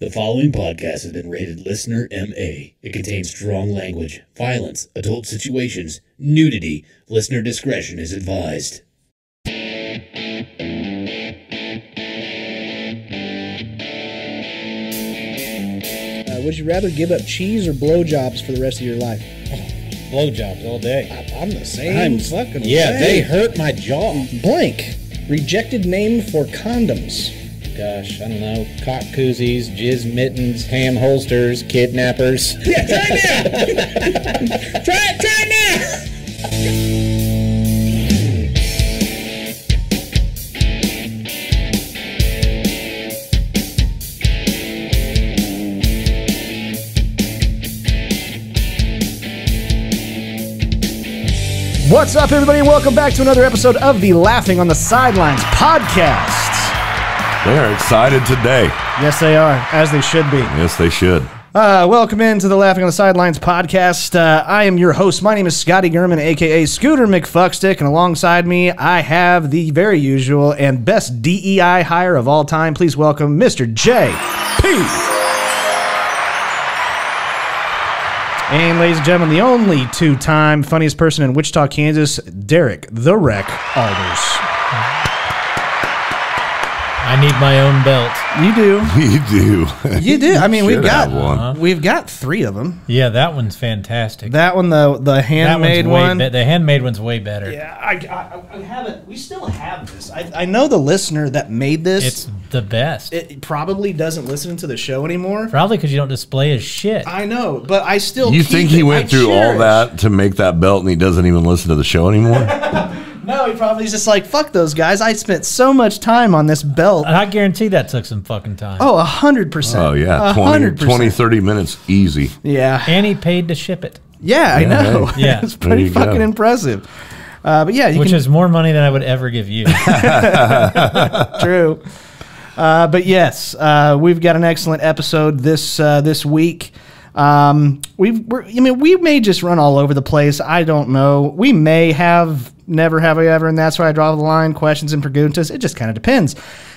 The following podcast has been rated Listener MA. It contains strong language, violence, adult situations, nudity. Listener discretion is advised. Would you rather give up cheese or blowjobs for the rest of your life? Blowjobs all day. I'm the same. Yeah, they hurt my jaw. Blank. Rejected name for condoms. Gosh, I don't know, cock koozies, jizz mittens, ham holsters, kidnappers. Yeah, try it now! Try it now! What's up, everybody? Welcome back to another episode of the Laughing on the Sidelines podcast. They're excited today. Yes, they are, as they should be. Yes, they should. Welcome into the Laughing on the Sidelines podcast. I am your host. My name is Scotty German, a.k.a. Scooter McFuckstick, and alongside me, I have the very usual and best DEI hire of all time. Please welcome Mr. J.P. And ladies and gentlemen, the only two-time funniest person in Wichita, Kansas, Derek the Wreck Alders. I need my own belt. You do. You do. You do. I mean, we've got three of them. Yeah, that one's fantastic. That one, the handmade one. The handmade one's way better. Yeah, I haven't. We still have this. I know the listener that made this. It's the best. It probably doesn't listen to the show anymore. Probably because you don't display his shit. I know, but I still. You think he went through all that to make that belt, and he doesn't even listen to the show anymore? No, he probably is just like, fuck those guys. I spent so much time on this belt. And I guarantee that took some fucking time. Oh, 100%. Oh, yeah. 20, 30 minutes easy. Yeah. And he paid to ship it. Yeah, yeah. I know. Yeah. It's pretty fucking impressive. But yeah. Which is more money than I would ever give you. True. But yes, we've got an excellent episode this week. I mean, we may just run all over the place. I don't know. We may have... Never have I ever, and that's where I draw the line. Questions and preguntas. It just kind of depends.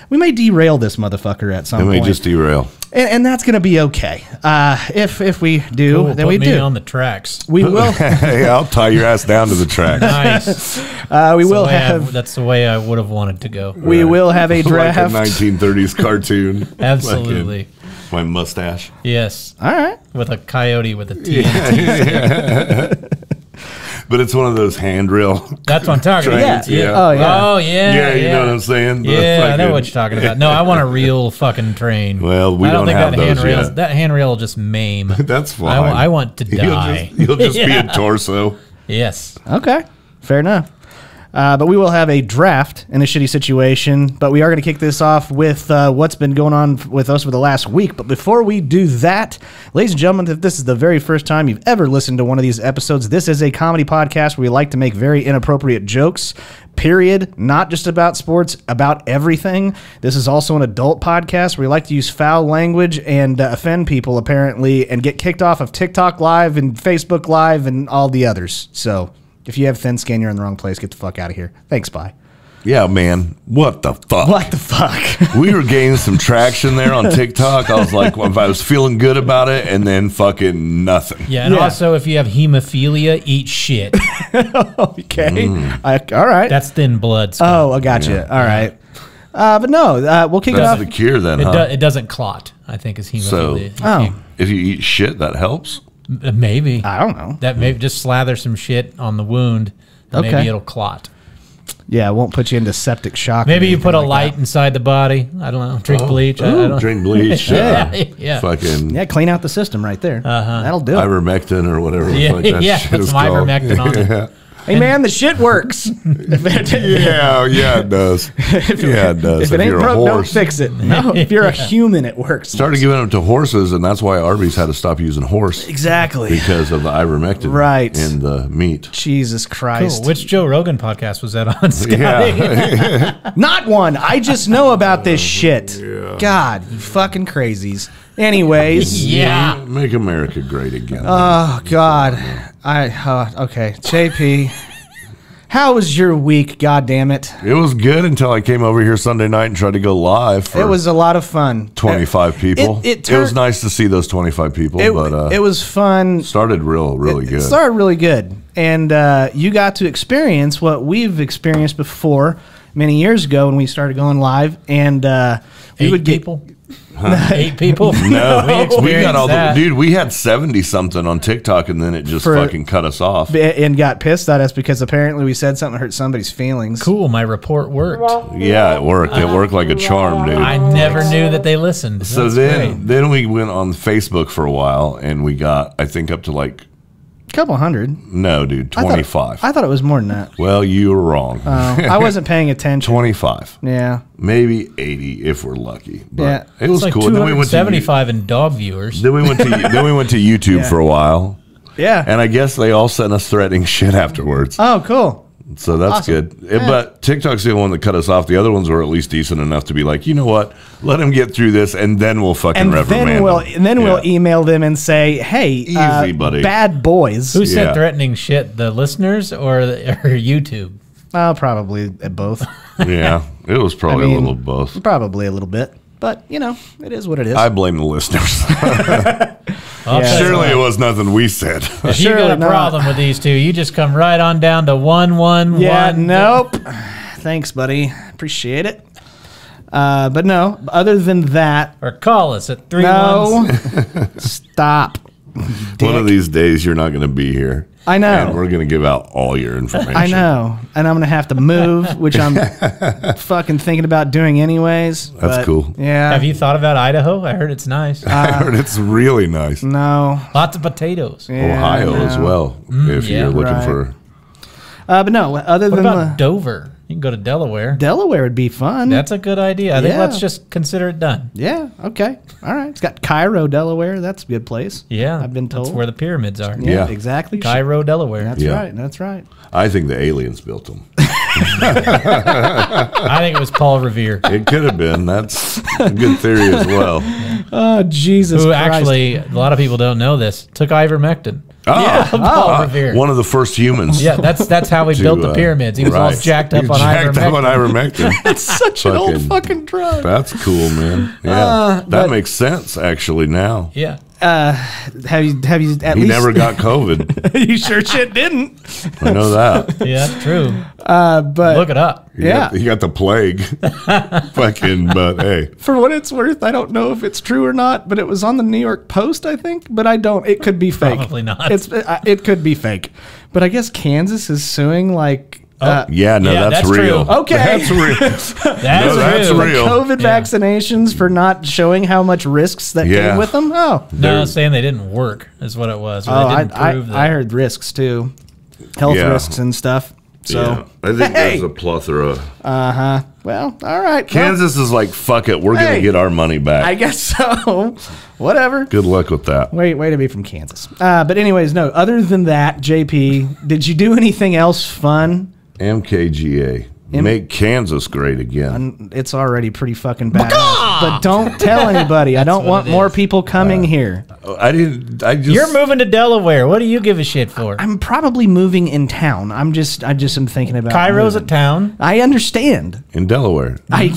We may derail this motherfucker at some point. We may just derail. And that's going to be okay. If we do, cool. Then Put me on the tracks. We will. Hey, I'll tie your ass down to the tracks. Nice. That's the way I would have wanted to go. We will have a draft. Like a 1930s cartoon. Absolutely. Like my mustache. Yes. All right. With a coyote with a T. Yeah. But it's one of those handrail. That's what I'm talking about. Yeah. Yeah. Oh, yeah. Oh, yeah. Yeah, you know what I'm saying? Yeah, I know what you're talking about. No, I want a real fucking train. Well, we don't have those yet. That handrail will just maim. That's fine. I want to die. You'll just be a torso. Yes. Okay. Fair enough. But we will have a draft in a shitty situation. But we are going to kick this off with what's been going on with us for the last week. But before we do that, ladies and gentlemen, if this is the very first time you've ever listened to one of these episodes, this is a comedy podcast where we like to make very inappropriate jokes, period. Not just about sports, about everything. This is also an adult podcast where we like to use foul language and offend people, apparently, and get kicked off of TikTok Live and Facebook Live and all the others. So... If you have thin skin, you're in the wrong place. Get the fuck out of here. Thanks, bye. Yeah, man. What the fuck? What the fuck? We were gaining some traction there on TikTok. I was like, well, if I was feeling good about it, and then fucking nothing. Yeah, and also, if you have hemophilia, eat shit. Okay. Mm. All right. That's thin blood. Scott. Oh, I gotcha. Yeah. All right. But no, we'll kick it off. That's the cure then, huh? It doesn't clot, I think, is hemophilia. So, if you eat shit, that helps? Maybe. I don't know. That maybe just slather some shit on the wound. And maybe it'll clot. Yeah, it won't put you into septic shock. Maybe you put a light inside the body. I don't know. Drink bleach. Drink bleach. Yeah. Yeah. Fucking. Yeah, clean out the system right there. That'll do it. Ivermectin or whatever. Yeah, put some ivermectin on it. Hey, man, the shit works. yeah, it does. Yeah, it does. If it ain't broke, don't fix it. No, if you're a human, it works. Started giving them to horses, and that's why Arby's had to stop using horse. Exactly. Because of the ivermectin in the meat. Jesus Christ. Cool. Which Joe Rogan podcast was that on, Scotty? Yeah. Not one. I just know about this shit. Yeah. God, you fucking crazies. Anyways. Yeah. Make America great again. Oh, man. God. Okay, JP, How was your week, goddammit? It was good until I came over here Sunday night and tried to go live. For it was a lot of fun. 25 people. It was nice to see those 25 people. But it was fun. Started really good. It started really good. And you got to experience what we've experienced before many years ago when we started going live. And we would get people. Huh? 8 people? No. We got all the, dude, we had 70-something on TikTok, and then it just fucking cut us off. And got pissed at us because apparently we said something that hurt somebody's feelings. Cool, my report worked. Yeah, it worked. It worked like a charm, dude. I never knew that they listened. So then we went on Facebook for a while, and we got, I think, up to like couple hundred. No, dude, 25. I thought it was more than that. Well, you were wrong. I wasn't paying attention. 25. Yeah. Maybe 80 if we're lucky. But yeah. It was like cool. Then we went to 75 and dog viewers. Then we went to YouTube for a while. Yeah. And I guess they all sent us threatening shit afterwards. Oh, cool. So that's awesome. Good. Yeah. But TikTok's the one that cut us off. The other ones were at least decent enough to be like, you know what? Let them get through this, and then we'll fucking reprimand them. And then we'll email them and say, hey, easy, buddy. Bad boys. Who said threatening shit? The listeners or YouTube? Probably both. Yeah, it was probably a little both. Probably a little bit. But, you know, it is what it is. I blame the listeners. Surely it was nothing we said. If you got a problem with these two, you just come right on down to 111. Yeah, nope. Thanks, buddy. Appreciate it. But no, other than that. Or call us at 3-1. No. Stop. Dick. One of these days, you're not going to be here. I know. And we're going to give out all your information. I know. And I'm going to have to move, which I'm fucking thinking about doing anyways. That's cool. Yeah. Have you thought about Idaho? I heard it's nice. I heard it's really nice. No. Lots of potatoes. Yeah, Ohio as well, if you're looking for. But no, other than about Dover? You can go to Delaware. Delaware would be fun. That's a good idea. I think let's just consider it done. Yeah. Okay. All right. It's got Cairo, Delaware. That's a good place. Yeah. I've been told. That's where the pyramids are. Yeah. Exactly. Cairo, Delaware. That's right. That's right. I think the aliens built them. I think it was Paul Revere. It could have been. That's a good theory as well. Yeah. Oh, Jesus Christ. Actually, a lot of people don't know this, took ivermectin. Oh, yeah, Paul Revere. One of the first humans. Yeah, that's how we built the pyramids. He was all jacked up on ivermectin. Jacked up on ivermectin. That's such an old fucking drug. That's cool, man. Yeah, that makes sense actually now. Yeah. Have you at least? He never got COVID. You sure shit didn't. I know that. Yeah, that's true. But look it up. He got the plague. Fucking, but hey. For what it's worth, I don't know if it's true or not, but it was on the New York Post, I think. But I don't. It could be fake. Probably not. It could be fake. But I guess Kansas is suing like. That's real. True. Okay. That's real. That's real. Like COVID vaccinations for not showing how much risks that came with them? Oh. No, I was saying they didn't work is what it was. Or they didn't prove that. I heard risks too. Health risks and stuff. So I think there's a plethora. Uh-huh. Well, all right. Kansas is like, fuck it. We're going to get our money back. I guess so. Whatever. Good luck with that. Way to be from Kansas. But anyways, no. Other than that, JP, did you do anything else fun? MKGA. Make Kansas great again. It's already pretty fucking bad. But don't tell anybody. I don't want more people coming here. You're moving to Delaware. What do you give a shit for? I'm probably moving in town. I just am thinking about Cairo's a town. I understand. In Delaware. I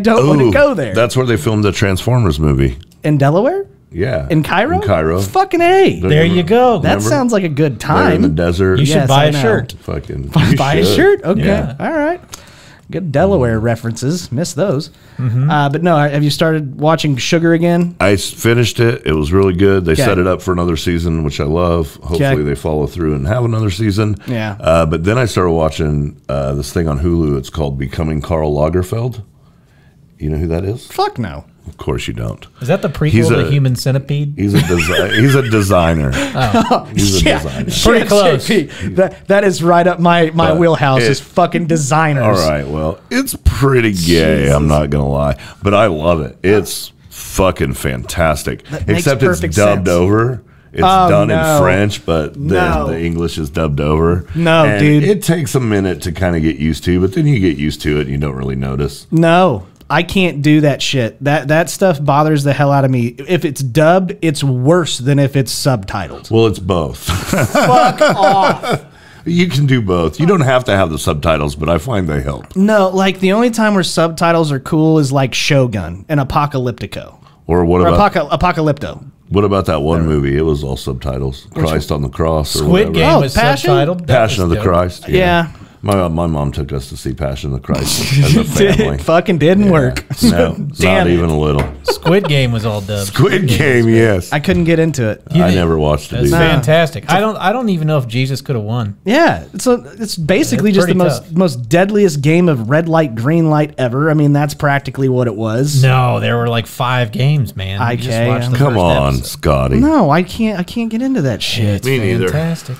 don't want to go there. That's where they filmed the Transformers movie. In Delaware? Yeah. In Cairo? In Cairo. Fucking A. There you go. That sounds like a good time. They're in the desert. You should buy a shirt. Fucking. Buy a shirt? Okay. Yeah. All right. Good Delaware references. Miss those. But no, have you started watching Sugar again? I finished it. It was really good. They set it up for another season, which I love. Hopefully they follow through and have another season. Yeah. But then I started watching this thing on Hulu. It's called Becoming Karl Lagerfeld. You know who that is? Fuck no. Of course you don't. Is that the prequel to Human Centipede? He's a designer. Oh. He's a designer. Pretty close. JP, that is right up my wheelhouse is fucking designers. All right, well, it's pretty gay, Jesus. I'm not going to lie. But I love it. It's fucking fantastic. Except it's dubbed over. It's done in French, but the English is dubbed over. No, and dude. It takes a minute to kind of get used to, but then you get used to it and you don't really notice. No. I can't do that shit. That stuff bothers the hell out of me. If it's dubbed, it's worse than if it's subtitled. Well, it's both. Fuck off. You can do both. You don't have to have the subtitles, but I find they help. No, like the only time where subtitles are cool is like Shogun and Apocalyptico. Or what about Apocalypto? What about that one movie? It was all subtitles. Christ on the Cross. Or Squid Game was subtitled. Passion of the Christ. Yeah. My mom took us to see Passion of the Christ as a family. It fucking didn't work. No, not even a little. Squid Game was all dubbed. Squid Game, yes. I couldn't get into it. I never watched it. It's fantastic. I don't even know if Jesus could have won. Yeah, it's basically just the most deadliest game of red light, green light ever. I mean, that's practically what it was. No, there were like 5 games, man. I can't. Come on, Scotty. No, I can't get into that shit. Me neither. Fantastic.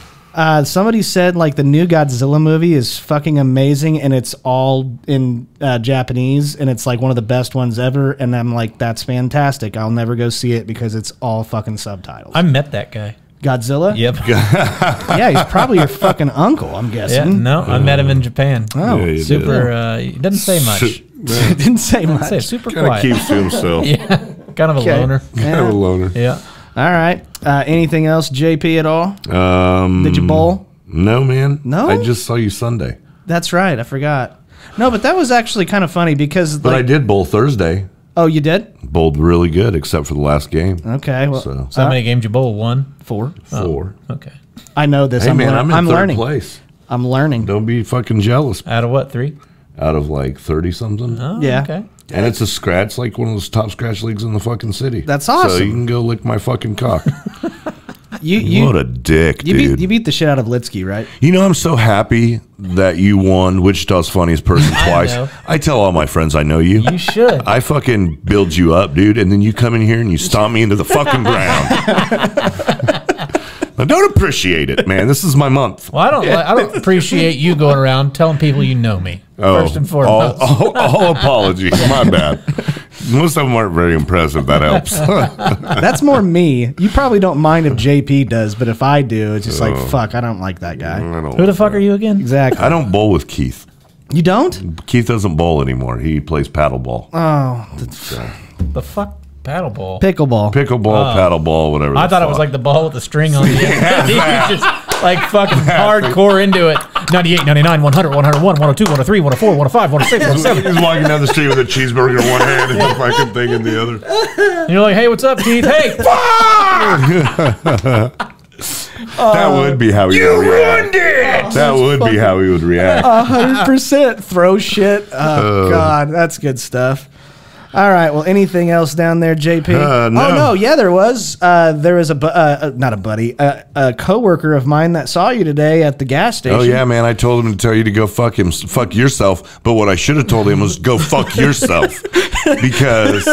Somebody said like the new Godzilla movie is fucking amazing and it's all in Japanese and it's like one of the best ones ever, and I'm like, that's fantastic. I'll never go see it because it's all fucking subtitles. I met that guy. Godzilla? Yep. Yeah, he's probably your fucking uncle, I'm guessing. Yeah, no, I met him in Japan. Oh, yeah, super. He doesn't say much. Didn't say much. Super quiet. Kind of keeps to himself. Yeah, kind of a loner. Kind of a loner. Yeah. All right. Anything else, JP, at all? Did you bowl? No, man. No? I just saw you Sunday. That's right. I forgot. No, but that was actually kind of funny because... But like, I did bowl Thursday. Oh, you did? Bowled really good, except for the last game. Okay. Well, so how many games did you bowl? 1? 4. 4. Oh, okay. I know this. Hey, I'm in third place. I'm learning. Don't be fucking jealous. Out of what, 3? Out of like 30-something. Oh, yeah. Okay. And it's a scratch, like one of those top scratch leagues in the fucking city. That's awesome. So you can go lick my fucking cock. What a dick, dude. You beat the shit out of Litsky, right? You know, I'm so happy that you won Wichita's Funniest Person twice. I tell all my friends I know you. You should. I fucking build you up, dude, and then you come in here and you stomp me into the fucking ground. I don't appreciate it, man. This is my month. Well, I don't appreciate you going around telling people you know me. Oh, first and foremost. All apologies. My bad. Most of them aren't very impressive. That helps. That's more me. You probably don't mind if JP does, but if I do, it's just like, fuck, I don't like that guy. Who the fuck are you again? Exactly. I don't bowl with Keith. You don't? Keith doesn't bowl anymore. He plays paddleball. Oh. The fuck? Paddleball, pickleball, paddleball, whatever. I thought it was like the ball with the string on it. Yeah, just like fucking hardcore into it. 98, 99, 100, 101, 102, 103, 104, 105, 106, 107. He's walking down the street with a cheeseburger in one hand and the fucking thing in the other. And you're like, hey, what's up, Keith? Hey, fuck! That would be how he would react. You ruined it! That would be how he would react. 100% throw shit. Oh, God, that's good stuff. All right. Well, anything else down there, JP? No. Oh no, yeah, there was. There was a coworker of mine that saw you today at the gas station. Oh yeah, man. I told him to tell you to go fuck him, fuck yourself. But what I should have told him was go fuck yourself, because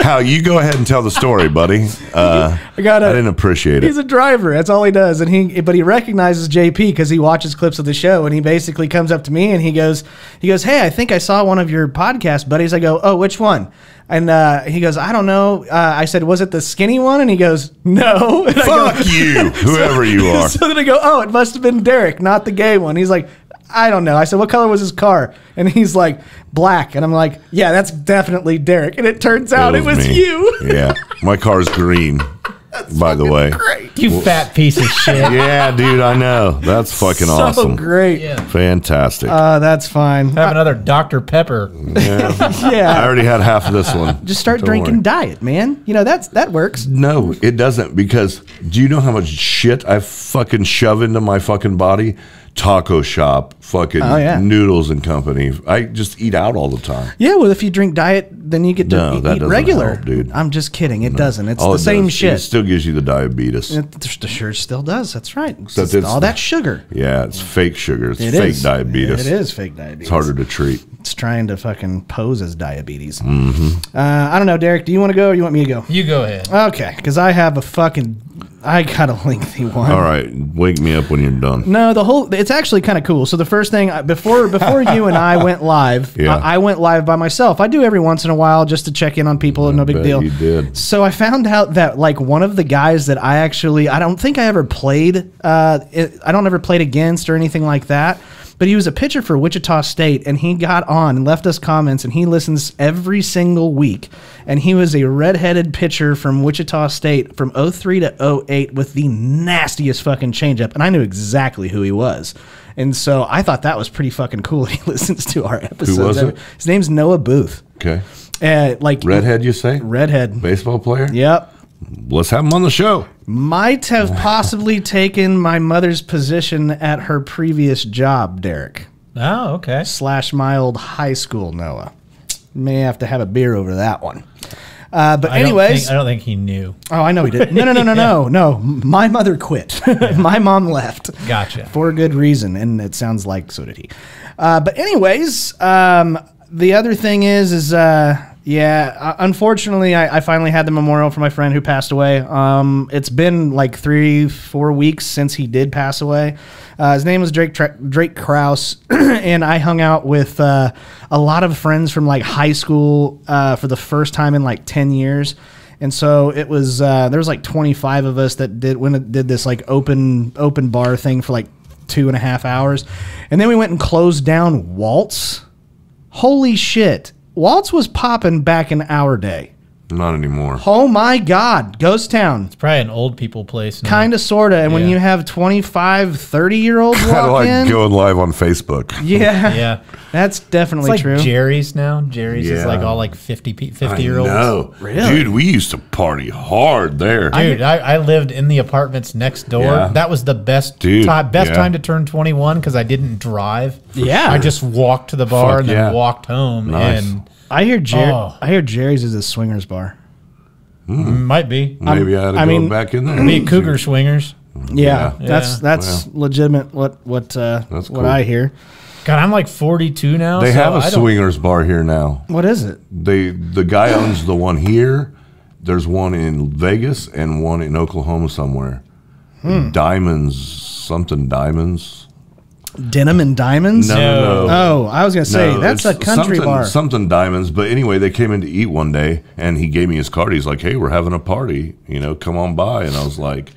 how you go ahead and tell the story, buddy. I didn't appreciate it. He's a driver. That's all he does, and he recognizes JP because he watches clips of the show, and he basically comes up to me and he goes, hey, I think I saw one of your podcast buddies. I go, oh, which one? And he goes, I don't know. I said, was it the skinny one? And he goes, no. And fuck you, whoever you are. So then I go, oh, it must have been Derek, not the gay one. He's like, I don't know. I said, what color was his car? And he's like, black. And I'm like, yeah, that's definitely Derek. And it turns out it was you. Yeah, my car's green. That's by the way. Great. You fat piece of shit. Yeah, dude, I know. That's fucking awesome. So great. Yeah. Fantastic. That's fine. Have another Dr. Pepper. Yeah. I already had half of this one. Just start drinking Diet, man. You know, that works. No, it doesn't, because do you know how much shit I fucking shove into my fucking body? Taco shop, fucking Noodles and Company. I just eat out all the time. Yeah, well, if you drink Diet, then you get to eat regular. Help, dude. I'm just kidding. It doesn't. It's all the same shit. It still gives you the diabetes. It sure still does. That's right. It's all that sugar. Yeah, it's fake sugar. It's fake diabetes. It is fake diabetes. It's harder to treat. It's trying to fucking pose as diabetes. Mm-hmm. I don't know, Derek. Do you want to go or you want me to go? You go ahead. Okay, because I have a fucking... I got a lengthy one. All right, wake me up when you're done. No, it's actually kind of cool. So the first thing before you and I went live, I went live by myself. I do every once in a while just to check in on people. No big deal. You did. So I found out that like one of the guys that I don't think I ever played against or anything like that. But he was a pitcher for Wichita State, and he got on and left us comments, and he listens every single week. And he was a redheaded pitcher from Wichita State from 03 to 08 with the nastiest fucking changeup, and I knew exactly who he was. And so I thought that was pretty fucking cool. He listens to our episodes. Who was it? His name's Noah Booth. Okay. Like redhead, you say? Redhead. Baseball player? Yep. Let's have him on the show. Might have possibly taken my mother's position at her previous job, Derek. Oh, okay. Slash my old high school, Noah. May have to have a beer over that one. But anyways. I don't think he knew. Oh, I know he did. No. My mother quit. Yeah. My mom left. Gotcha. For a good reason, and it sounds like so did he. But anyways, the other thing is yeah, unfortunately, I finally had the memorial for my friend who passed away. It's been like 3-4 weeks since he did pass away. His name was Drake Krause, and I hung out with a lot of friends from like high school for the first time in like 10 years. And so it was there was like 25 of us that did this like open bar thing for like 2.5 hours, and then we went and closed down Waltz. Holy shit. Waltz was popping back in our day. Not anymore. Oh, my God. Ghost town. It's probably an old people place. Kind of, sort of. And when you have 25, 30-year-olds walk in. Kind of like going live on Facebook. Yeah. Yeah. That's definitely true. It's like Jerry's now. Jerry's is like all like 50-year-olds. I know. Really? Dude, we used to party hard there. Dude, I lived in the apartments next door. Yeah. That was the best time to turn 21 because I didn't drive. Yeah. Sure. I just walked to the bar and then walked home. Nice. And I hear Jerry's is a swingers bar. Mm. Might be. Maybe I ought to go back in there. Be cougar swingers. Yeah, yeah. That's legitimate. That's what I hear. God, I'm like 42 now. They have a swingers bar here now. What is it? The guy owns the one here. There's one in Vegas and one in Oklahoma somewhere. Hmm. Diamonds. Denim and Diamonds? No. Oh, I was going to say, that's a country bar. Something Diamonds. But anyway, they came in to eat one day, and he gave me his card. He's like, hey, we're having a party. You know, come on by. And I was like,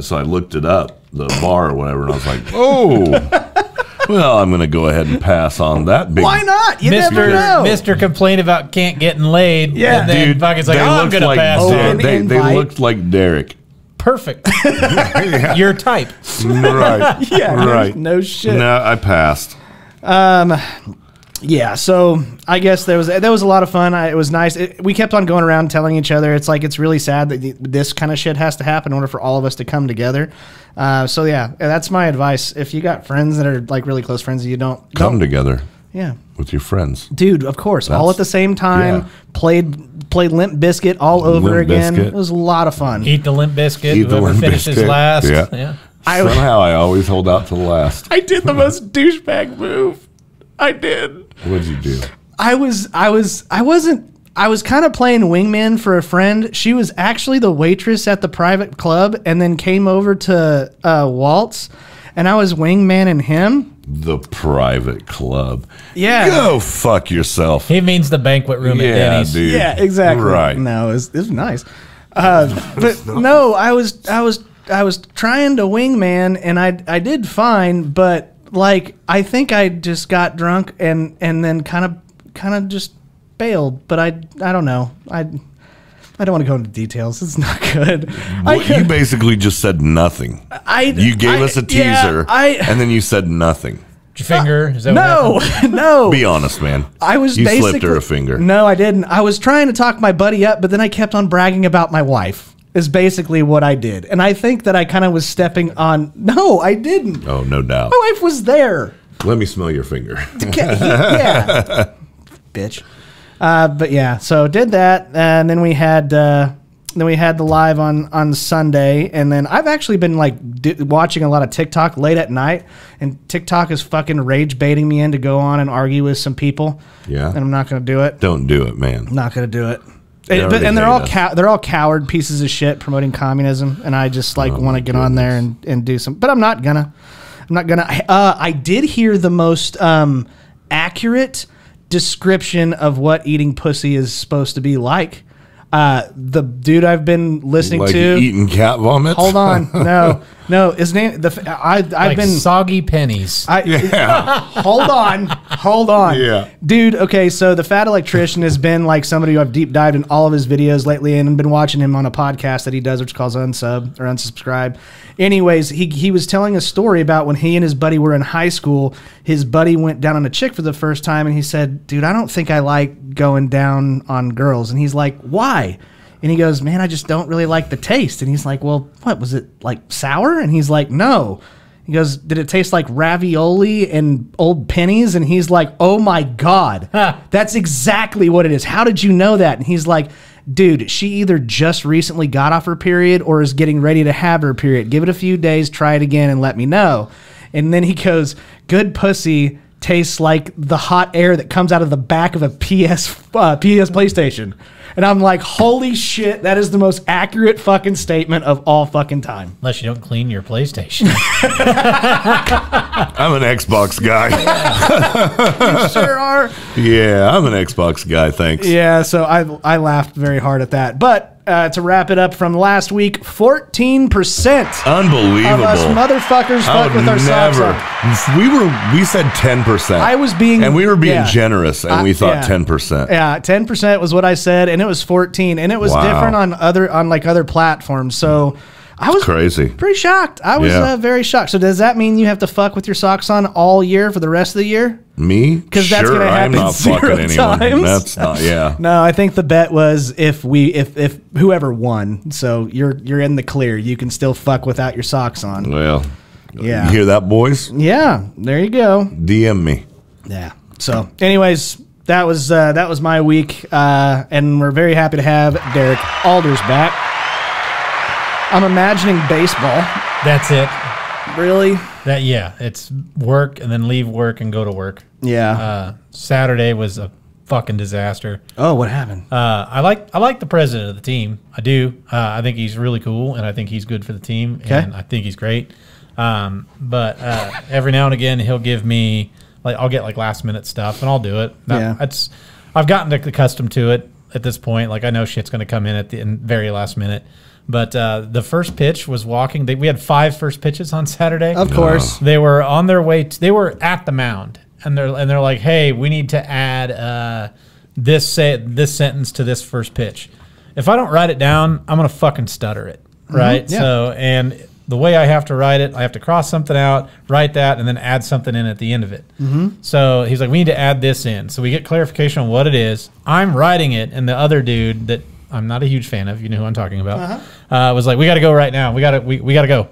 so I looked it up, the bar or whatever, and I was like, oh. Well, I'm going to go ahead and pass on that. Why not? You never know. Mr. complained about can't getting laid. Yeah. And then Bucket's like, oh, I'm going to pass on. They looked like Derek. Perfect. Your type. Right. Yeah. Right. No shit. No, I passed. Yeah, so I guess there was a lot of fun. It was nice. We kept on going around telling each other. It's like it's really sad that this kind of shit has to happen in order for all of us to come together. So yeah, that's my advice. If you got friends that are like really close friends, you don't come together. Yeah. With your friends. Dude, of course. All at the same time. Yeah. Played Limp Bizkit all over again. It was a lot of fun. Eat the Limp Bizkit. Whoever finishes last. Yeah. Yeah. Somehow I always hold out to the last. I did the most douchebag move. I did. What did you do? I was kind of playing wingman for a friend. She was actually the waitress at the private club and then came over to Waltz, and I was wingmanning him. The private club. Yeah. Go fuck yourself. He means the banquet room at Denny's. Dude. Yeah, exactly. Right. No, it's nice. But no, I was trying to wingman, and I did fine, but like I think I just got drunk and then kind of just bailed. But I don't know. I don't want to go into details. It's not good. Well, you basically just said nothing. You gave us a teaser, and then you said nothing. Your finger? Is that no. Be honest, man. You slipped her a finger. No, I didn't. I was trying to talk my buddy up, but then I kept on bragging about my wife is basically what I did. And I think that I kind of was stepping on. No, I didn't. Oh, no doubt. My wife was there. Let me smell your finger. Yeah. Bitch. But yeah, so did that, and then we had the live on Sunday, and then I've actually been like watching a lot of TikTok late at night, and TikTok is fucking rage baiting me in to go on and argue with some people. Yeah, and I'm not gonna do it. Don't do it, man. I'm not gonna do it. And they're all coward pieces of shit promoting communism, and I just like want to get on there and do some, but I'm not gonna. I'm not gonna. I did hear the most accurate description of what eating pussy is supposed to be like. The dude I've been listening to eating cat vomit. Hold on, no. No, his name. I've been soggy pennies. Hold on. Yeah, dude. Okay, so the Fat Electrician has been like somebody who I've deep dived in all of his videos lately, and I've been watching him on a podcast that he does, which is called Unsub or Unsubscribe. Anyways, he was telling a story about when he and his buddy were in high school. His buddy went down on a chick for the first time, and he said, "Dude, I don't think I like going down on girls." And he's like, "Why?" And he goes, man, I just don't really like the taste. And he's like, well, what was it, like sour? And he's like, no. He goes, did it taste like ravioli and old pennies? And he's like, oh, my God. That's exactly what it is. How did you know that? And he's like, dude, she either just recently got off her period or is getting ready to have her period. Give it a few days, try it again, and let me know. And then he goes, good pussy tastes like the hot air that comes out of the back of a PS PlayStation. And I'm like, holy shit, that is the most accurate fucking statement of all fucking time. Unless you don't clean your PlayStation. I'm an Xbox guy. Yeah. You sure are. Yeah, I'm an Xbox guy, thanks. Yeah, so I laughed very hard at that. But to wrap it up from last week, 14%. Unbelievable. Of us motherfuckers fuck with our socks off. We said 10%. I was being... And we were being generous, and we thought 10%. Yeah, 10% was what I said, and it was 14%. And it was different on other platforms, so... I was crazy. Pretty shocked. I was very shocked. So does that mean you have to fuck with your socks on all year for the rest of the year? Me? Because that's going to happen. I'm not fucking anyone. That's not. Yeah. No, I think the bet was if whoever won. So you're in the clear. You can still fuck without your socks on. Well, yeah. You hear that, boys? Yeah. There you go. DM me. Yeah. So, anyways, that was my week, and we're very happy to have Derek Alders back. I'm imagining baseball. That's it. Really? That it's work and then leave work and go to work. Yeah. Saturday was a fucking disaster. Oh, what happened? I like the president of the team. I do. I think he's really cool, and I think he's good for the team, and I think he's great. But every now and again he'll give me I'll get last minute stuff, and I'll do it. I've gotten accustomed to it at this point. I know shit's going to come in at the very last minute. But the first pitch was walking. We had 5 first pitches on Saturday. Of course, they were on their way. They were at the mound, and they're like, "Hey, we need to add this sentence to this first pitch. If I don't write it down, I'm gonna fucking stutter it, right? Yeah. So, and the way I have to write it, I have to cross something out, write that, and then add something in at the end of it. So he's like, "We need to add this in." So we get clarification on what it is. I'm writing it, and the other dude that I'm not a huge fan of, you know who I'm talking about, was like, we got to go right now. We got to go.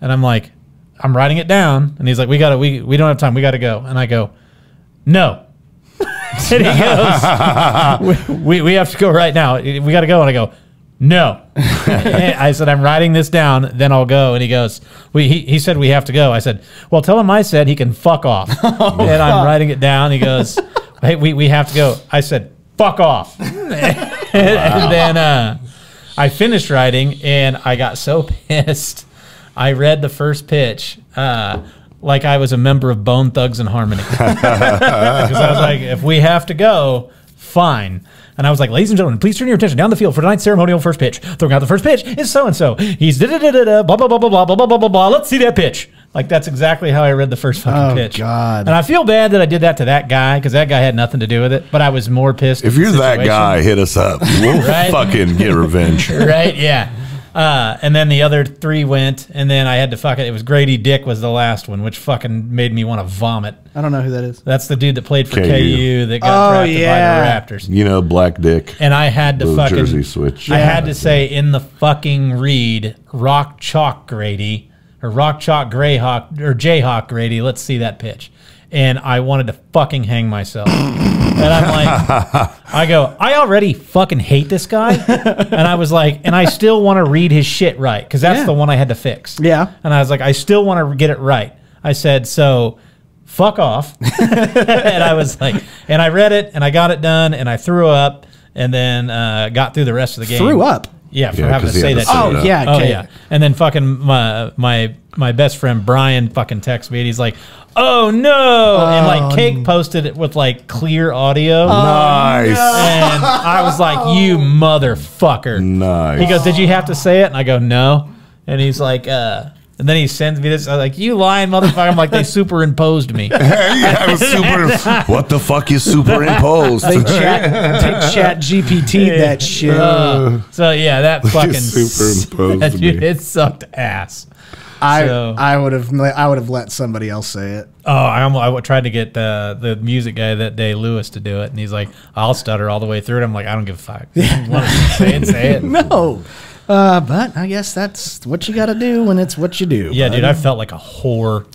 And I'm like, I'm writing it down. And he's like, we don't have time. We got to go. And I go, no. And he goes, we have to go right now. We got to go. And I go, no. I said, I'm writing this down, then I'll go. And he goes, he said we have to go. I said, well, tell him I said he can fuck off. And I'm writing it down. He goes, hey, we have to go. I said, fuck off. And then I finished writing, and I got so pissed. I read the first pitch like I was a member of Bone Thugs and Harmony. Because I was like, if we have to go, fine. And I was like, ladies and gentlemen, please turn your attention down the field for tonight's ceremonial first pitch. Throwing out the first pitch is so-and-so. He's da-da-da-da-da, blah, blah, blah, blah, blah, blah, blah, blah, blah. Let's see that pitch. Like, that's exactly how I read the first fucking pitch. Oh, God. And I feel bad that I did that to that guy, because that guy had nothing to do with it, but I was more pissed. If you're that guy, hit us up. We'll fucking get revenge. Right, yeah. And then the other 3 went, and then I had to fuck it. It was Grady Dick was the last one, which fucking made me want to vomit. I don't know who that is. That's the dude that played for KU that got drafted by the Raptors. You know, Black Dick. And I had to fucking jersey switch. I had to say in the fucking read, rock chalk Grady, or rock chalk Greyhawk, or Jayhawk Grady. Let's see that pitch. And I wanted to fucking hang myself. And I'm like, I go, I already fucking hate this guy. And I was like, and I still want to read his shit right, because that's the one I had to fix. Yeah. And I was like, I still want to get it right. I said, so fuck off. And I was like, and I read it, and I got it done, and I threw up, and then got through the rest of the game. Threw up? Yeah, for having to say that. Oh, yeah. Oh, yeah. And then fucking my best friend Brian fucking texts me, and he's like, oh, no. And, Cake posted it with, clear audio. Nice. And I was like, you motherfucker. Nice. He goes, did you have to say it? And I go, no. And he's like, And then he sends me this. I was like, you lying motherfucker. I'm like, they superimposed me. Yeah, I was what the fuck is superimposed? They chat GPT that shit. So, yeah, that fucking superimposed that, dude, me. It sucked ass. I would have let somebody else say it. Oh, I tried to get the music guy that day, Lewis, to do it, and he's like, "I'll stutter all the way through it." I'm like, "I don't give a fuck. Yeah. Want to say it." No, but I guess that's what you got to do when it's what you do. Yeah, buddy. Dude, I felt like a whore.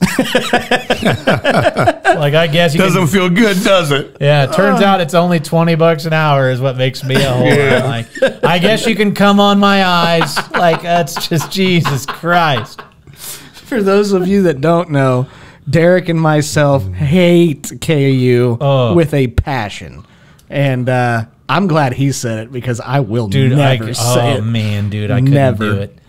Like I guess you doesn't feel good, does it? Yeah, it turns out it's only $20 an hour is what makes me a whore. Yeah. Like I guess you can come on my eyes. Like that's just Jesus Christ. For those of you that don't know, Derek and myself hate KU with a passion. And I'm glad he said it because I will never say it. Oh, man, dude, I couldn't do it.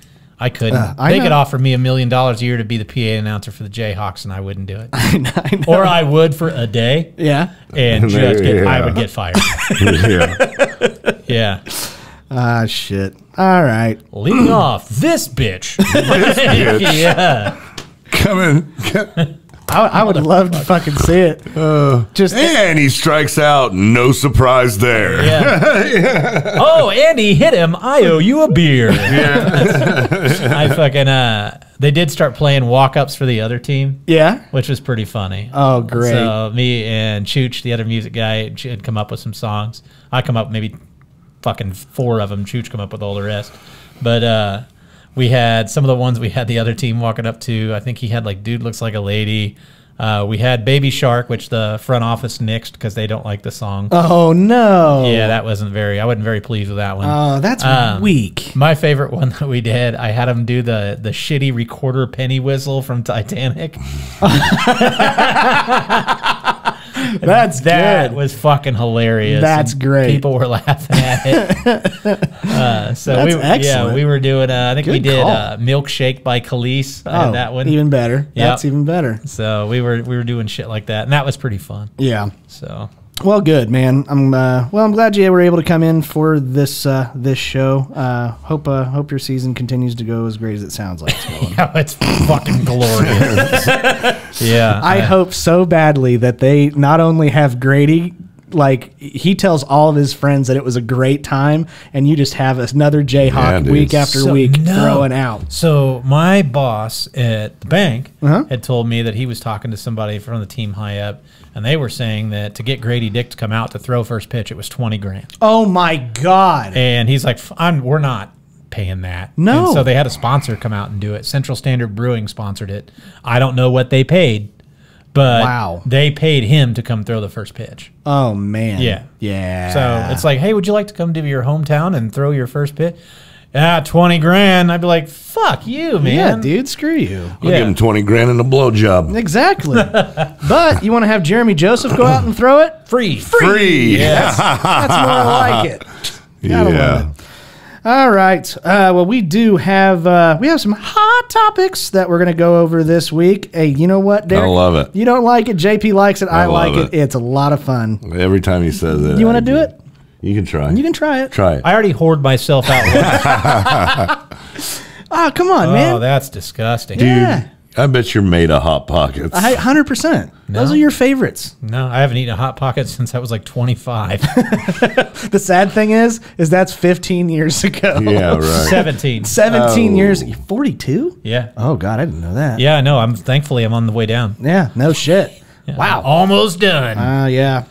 I couldn't. They could offer me $1 million a year to be the PA announcer for the Jayhawks, and I wouldn't do it. I know. Or I would for a day. Yeah. And just I would get fired. Yeah. Yeah. Ah, shit. All right. Leading off, this bitch. This bitch. Yeah. Come in. I would love to fucking see it. And he strikes out. No surprise there. Yeah. Yeah. Oh, and he hit him. I owe you a beer. Yeah. I fucking, they did start playing walk-ups for the other team. Yeah. Which was pretty funny. Oh, great. So me and Chooch, the other music guy, had come up with some songs. I come up with maybe fucking 4 of them. Chooch come up with all the rest. But we had some of the ones we had the other team walking up to. I think he had like Dude Looks Like a Lady. We had Baby Shark, which the front office nixed because they don't like the song. Oh, no. Yeah, that wasn't I wasn't very pleased with that one. Oh, that's weak. My favorite one that we did, I had them do the shitty recorder penny whistle from Titanic. That was fucking hilarious. That's great. People were laughing at it. Excellent. Yeah, we were doing. I think we did Milkshake by Khalees. Oh, that one even better. Yep. That's even better. So we were doing shit like that, and that was pretty fun. Yeah. So well, good man. I'm glad you were able to come in for this this show. Hope your season continues to go as great as it sounds like. Yeah, it's fucking glorious. Yeah, I hope so badly that they not only have Grady, like he tells all of his friends that it was a great time, and you just have another Jayhawk week after week throwing out. So my boss at the bank had told me that he was talking to somebody from the team high up, and they were saying that to get Grady Dick to come out to throw first pitch, it was $20 grand. Oh my god! And he's like, "We're not paying that." No. And so they had a sponsor come out and do it. Central Standard Brewing sponsored it. I don't know what they paid, but they paid him to come throw the first pitch. Oh, man. Yeah. Yeah. So it's like, hey, would you like to come to your hometown and throw your first pitch? Yeah, $20 grand. I'd be like, fuck you, man. Yeah, dude, screw you. I'll give him $20 grand and a blowjob. Exactly. But you want to have Jeremy Joseph go out and throw it? Free. Free. Free. Yes. That's more like it. Gotta love it. All right. Well, we do have some hot topics that we're going to go over this week. Hey, you know what, Derek? I love it. You don't like it. JP likes it. I like it. It's a lot of fun. Every time he says it. You want to do it? You can try. You can try it. Try it. I already whored myself out. Oh, come on, man. Oh, that's disgusting. Dude, I bet you're made of Hot Pockets. 100%. No. Those are your favorites. No, I haven't eaten a Hot Pocket since I was like 25. The sad thing is that's 15 years ago. Yeah, right. 17. 17 years. 42? Yeah. Oh, God, I didn't know that. Yeah, no, thankfully I'm on the way down. Yeah, no shit. Yeah, wow. I'm almost done. Yeah.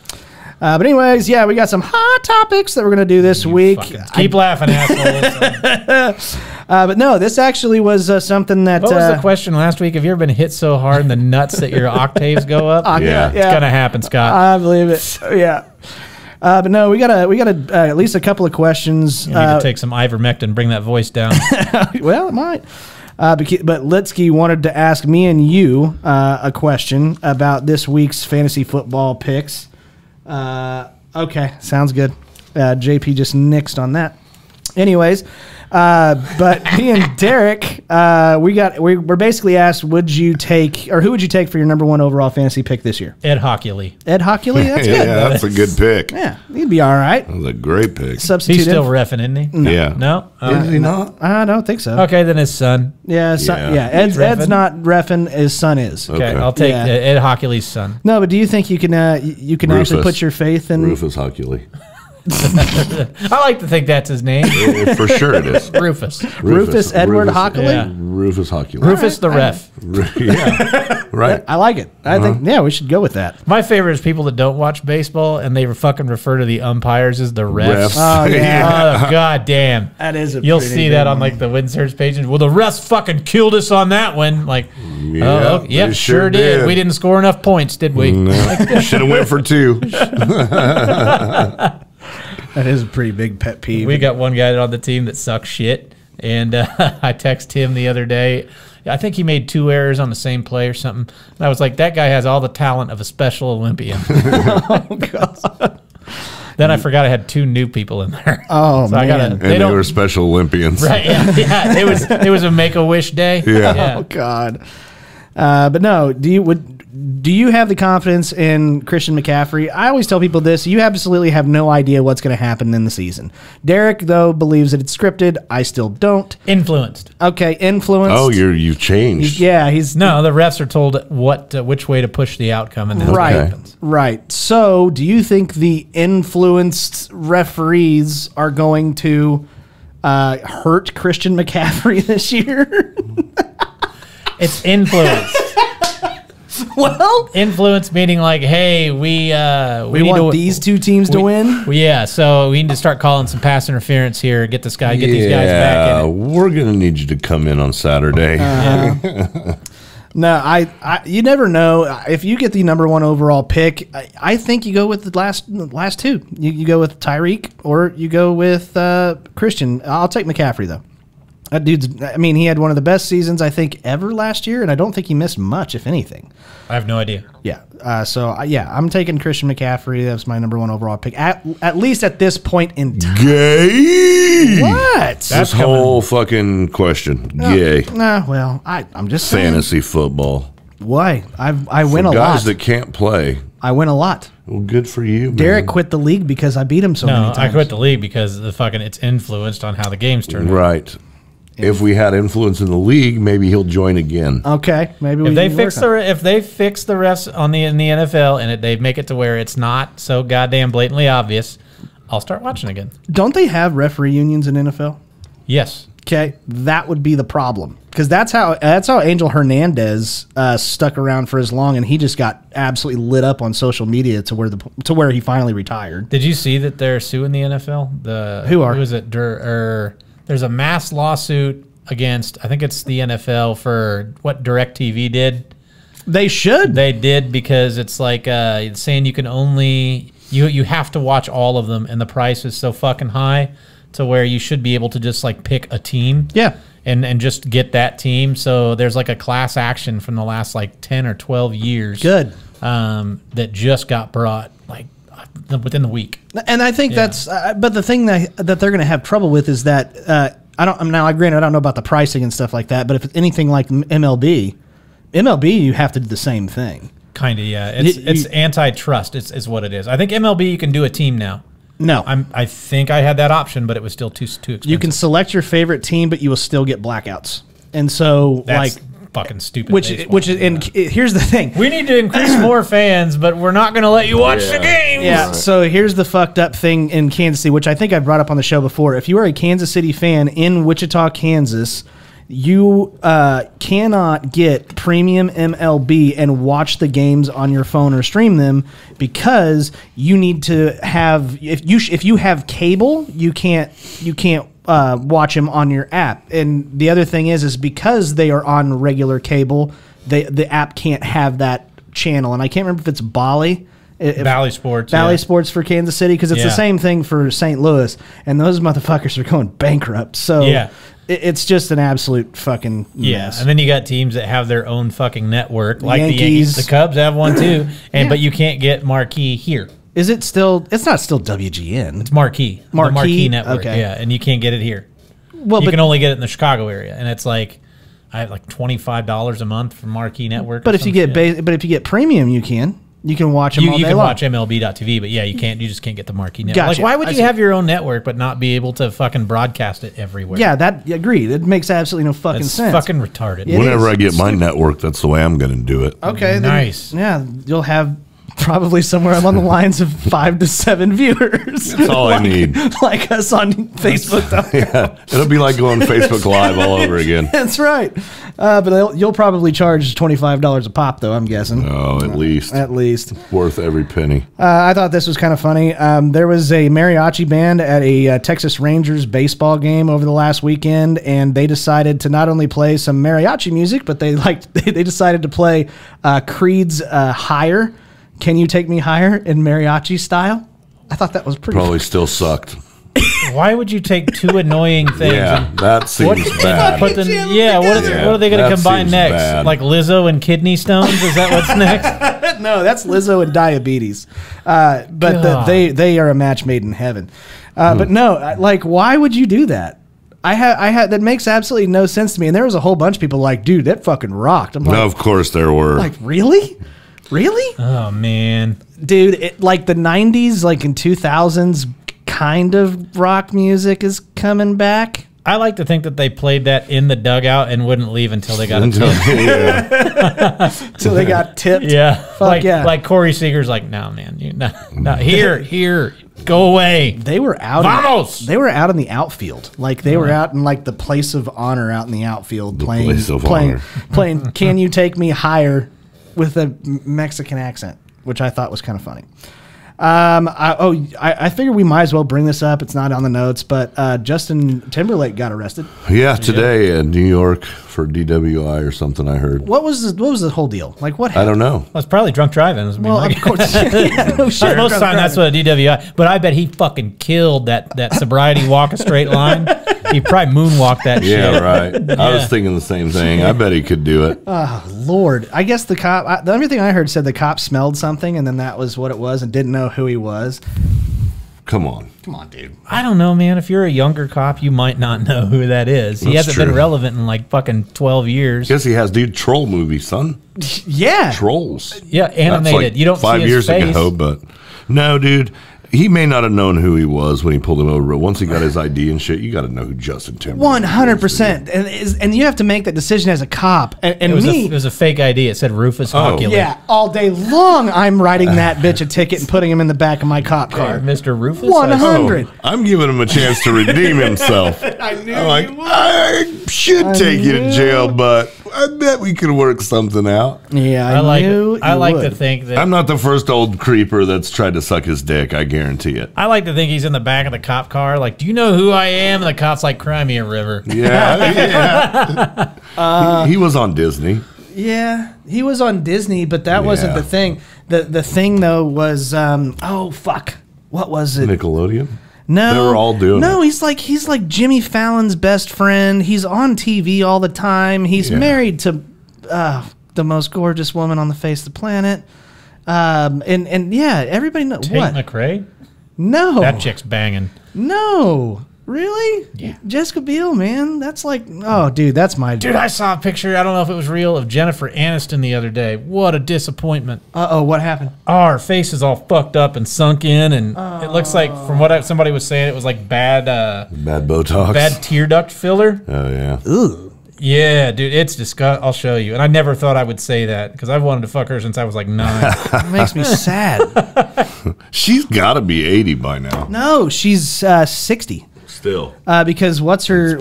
But anyways, yeah, we got some hot topics that we're going to do this week. Keep laughing, assholes. But no, this actually was something that... What was the question last week? Have you ever been hit so hard in the nuts that your octaves go up? Yeah. It's going to happen, Scott. I believe it. Yeah. But no, we got at least a couple of questions. You need to take some ivermectin and bring that voice down. Well, it might. But Litsky wanted to ask me and you a question about this week's fantasy football picks. Okay, sounds good. JP just nixed on that. Anyways, but me and Derek, we're basically asked, would you take, or who would you take for your #1 overall fantasy pick this year? Ed Hockley. Ed Hockley? That's good. Yeah, that's a good pick. Yeah, he'd be all right. That was a great pick. Substitute. He's still reffing, isn't he? No. Yeah. No? Is he not? I don't think so. Okay, then his son. Yeah, his son, yeah. Ed's not reffing. His son is. Okay, I'll take Ed Hockley's son. No, but do you think you can actually put your faith in Rufus Hockley? I like to think that's his name. For sure it is. Rufus. Rufus Edward Hockley? Yeah. Rufus Hockley. Rufus the ref. Yeah. Right. I like it. I think, yeah, we should go with that. My favorite is people that don't watch baseball and they fucking refer to the umpires as the refs. Oh, yeah. Oh, God damn. That is a You'll see that on like the win search pages. Well, the refs fucking killed us on that one. Like, oh, yep, sure did. We didn't score enough points, did we? No. Like, should have went for 2. That is a pretty big pet peeve. We got one guy on the team that sucks shit, and I texted him the other day. I think he made 2 errors on the same play or something. And I was like, that guy has all the talent of a Special Olympian. Oh, God. Then I forgot I had 2 new people in there. Oh, so man. They were Special Olympians. Right, yeah. Yeah. It was a Make-A-Wish day. Yeah. Yeah. Oh, God. But no, do you have the confidence in Christian McCaffrey? I always tell people this. You absolutely have no idea what's going to happen in the season. Derek, though, believes that it's scripted. I still don't. Influenced. Okay, influenced. Oh, you've changed. Yeah, he's... No, the refs are told which way to push the outcome. And right, happens. Right. So, do you think the influenced referees are going to hurt Christian McCaffrey this year? It's influenced. Well, influence meaning like, hey, we want these 2 teams to win. Yeah, so we need to start calling some pass interference here. Get this guy, get these guys back in it. We're gonna need you to come in on Saturday. No, I you never know. If you get the #1 overall pick, I think you go with the last 2. You go with Tyreek or you go with Christian. I'll take McCaffrey though. That dude's, I mean, he had one of the best seasons, I think, ever last year, and I don't think he missed much, if anything. I have no idea. Yeah. So, I'm taking Christian McCaffrey. That's my #1 overall pick, at least at this point in time. Gay? What? That's whole fucking question. Gay. Nah, well, I'm just saying. Fantasy football. Why? I win a lot. Guys that can't play. I win a lot. Well, good for you, man. Derek quit the league because I beat him so many times. No, I quit the league because it's influenced on how the game's turned out. Right. If we had influence in the league, maybe he'll join again. Okay, maybe if they fix the refs in the NFL and they make it to where it's not so goddamn blatantly obvious, I'll start watching again. Don't they have referee unions in NFL? Yes. Okay, that would be the problem because that's how Angel Hernandez stuck around for as long, and he just got absolutely lit up on social media to where he finally retired. Did you see that they're suing the NFL? There's a mass lawsuit against, I think it's the NFL for what DirecTV did. They should. They did because it's like it's saying you can only, you have to watch all of them and the price is so fucking high to where you should be able to just like pick a team. Yeah. And just get that team. So there's like a class action from the last like 10 or 12 years. Good. That just got brought like within the week. And I think that's but the thing that they're going to have trouble with is that I don't know about the pricing and stuff like that, but if it's anything like MLB, you have to do the same thing. Kind of, yeah. It's antitrust is what it is. I think MLB you can do a team now. No. I think I had that option, but it was still too expensive. You can select your favorite team, but you will still get blackouts. And so that's like fucking stupid. Here's the thing. We need to increase more fans, but we're not going to let you watch the games. Yeah. Right. So here's the fucked up thing in Kansas City, which I think I brought up on the show before. If you are a Kansas City fan in Wichita, Kansas, you cannot get premium MLB and watch the games on your phone or stream them because you need to have if you have cable, you can't watch them on your app. And the other thing is because they are on regular cable, the app can't have that channel. And I can't remember if it's Bally Sports. Bally Sports for Kansas City because it's the same thing for St. Louis. And those motherfuckers are going bankrupt. So it's just an absolute fucking mess. Yeah, and then you got teams that have their own fucking network like the Yankees. The Cubs have one too. But you can't get Marquee here. Is it still? It's not still WGN. It's Marquee. Marquee, the Marquee Network. Okay. Yeah, and you can't get it here. Well, you can only get it in the Chicago area, and it's like I have like $25 a month for Marquee Network. But if you get if you get premium, you can. You can watch them all day long. You can watch MLB.tv, but yeah, you can't. You just can't get the Marquee Network. Gotcha. Like, why would you have your own network but not be able to fucking broadcast it everywhere? Yeah, that agreed. It makes absolutely no fucking sense. Fucking retarded. Whenever I get my network, that's the way I'm going to do it. Okay, nice. Yeah, you'll have probably somewhere along the lines of 5 to 7 viewers. That's all I need. Like us on Facebook. Yeah, it'll be like going Facebook Live all over again. That's right. But you'll probably charge $25 a pop, though, I'm guessing. Oh, at least. At least. Worth every penny. I thought this was kind of funny. There was a mariachi band at a Texas Rangers baseball game over the last weekend, and they decided to not only play some mariachi music, but they decided to play Creed's Higher. Can You Take Me Higher in mariachi style? I thought that was pretty probably cool. Still sucked. Why would you take two annoying things? Yeah, that seems bad. Put them, yeah, what are they going to combine next? Bad. Like Lizzo and kidney stones? Is that what's next? No, that's Lizzo and diabetes. But they are a match made in heaven. But no, like, why would you do that? That makes absolutely no sense to me. And there was a whole bunch of people like, dude, that fucking rocked. I'm like, no, of course there were. Like, really? Really? Oh, man. Dude, like the 90s, like in 2000s, kind of rock music is coming back. I like to think that they played that in the dugout and wouldn't leave until they got tipped. Until they got tipped? Yeah. Fuck like, yeah. Like Corey Seager's like, no, man. You, no, here. Go away. They were out. Vamos! They were out in the outfield. Like they were out in like the place of honor out in the outfield playing Can You Take Me Higher? With a Mexican accent, which I thought was kind of funny. I figure we might as well bring this up. It's not on the notes, but Justin Timberlake got arrested. Yeah, today in New York for DWI or something, I heard. What was the whole deal? Like what happened? I don't know. Well, it's probably drunk driving. Well, of course. Yeah, no shit. Most of the time that's what a DWI, but I bet he fucking killed that sobriety walk a straight line. He probably moonwalked that shit. Yeah, right. I was thinking the same thing. I bet he could do it. Oh, Lord. I guess the cop, the only thing I heard said the cop smelled something, and then that was what it was and didn't know who he was. Come on. Come on, dude. I don't know, man. If you're a younger cop, you might not know who that is. That's he hasn't been relevant in like fucking 12 years. Guess he has, dude. Troll movie, son. Yeah. Trolls. Yeah, animated. Like you don't five see his years face. Ago, but no, dude. He may not have known who he was when he pulled him over, but once he got his ID and shit, you got to know who Justin Timberlake is. 100%. And you have to make that decision as a cop. And it was a fake ID. It said Rufus Hockley. Yeah, all day long I'm writing that bitch a ticket and putting him in the back of my cop car. Mr. Rufus? 100. Oh, I'm giving him a chance to redeem himself. I knew I'm like, I should take you to jail, but I bet we could work something out. Yeah, I like to think that I'm not the first old creeper that's tried to suck his dick. I guarantee it. I like to think he's in the back of the cop car. Like, do you know who I am? And the cop's like, cry me a river. Yeah, yeah. He was on Disney. Yeah, he was on Disney, but that wasn't the thing. The thing though was, oh fuck, what was it? Nickelodeon. No, they were all doing. No, he's like Jimmy Fallon's best friend. He's on TV all the time. He's married to the most gorgeous woman on the face of the planet. And yeah, everybody knows what. Tate McRae? No, that chick's banging. No, really? Yeah, Jessica Biel, man. That's like, oh, dude, that's my dude. I saw a picture. I don't know if it was real of Jennifer Aniston the other day. What a disappointment. Uh-oh, what happened? Oh, her face is all fucked up and sunk in, and it looks like, from what somebody was saying, it was like bad Botox, bad tear duct filler. Oh yeah. Ooh. Yeah, dude, it's disgusting. I'll show you. And I never thought I would say that because I've wanted to fuck her since I was like 9. It makes me sad. She's got to be 80 by now. No, she's 60. Still, because what's her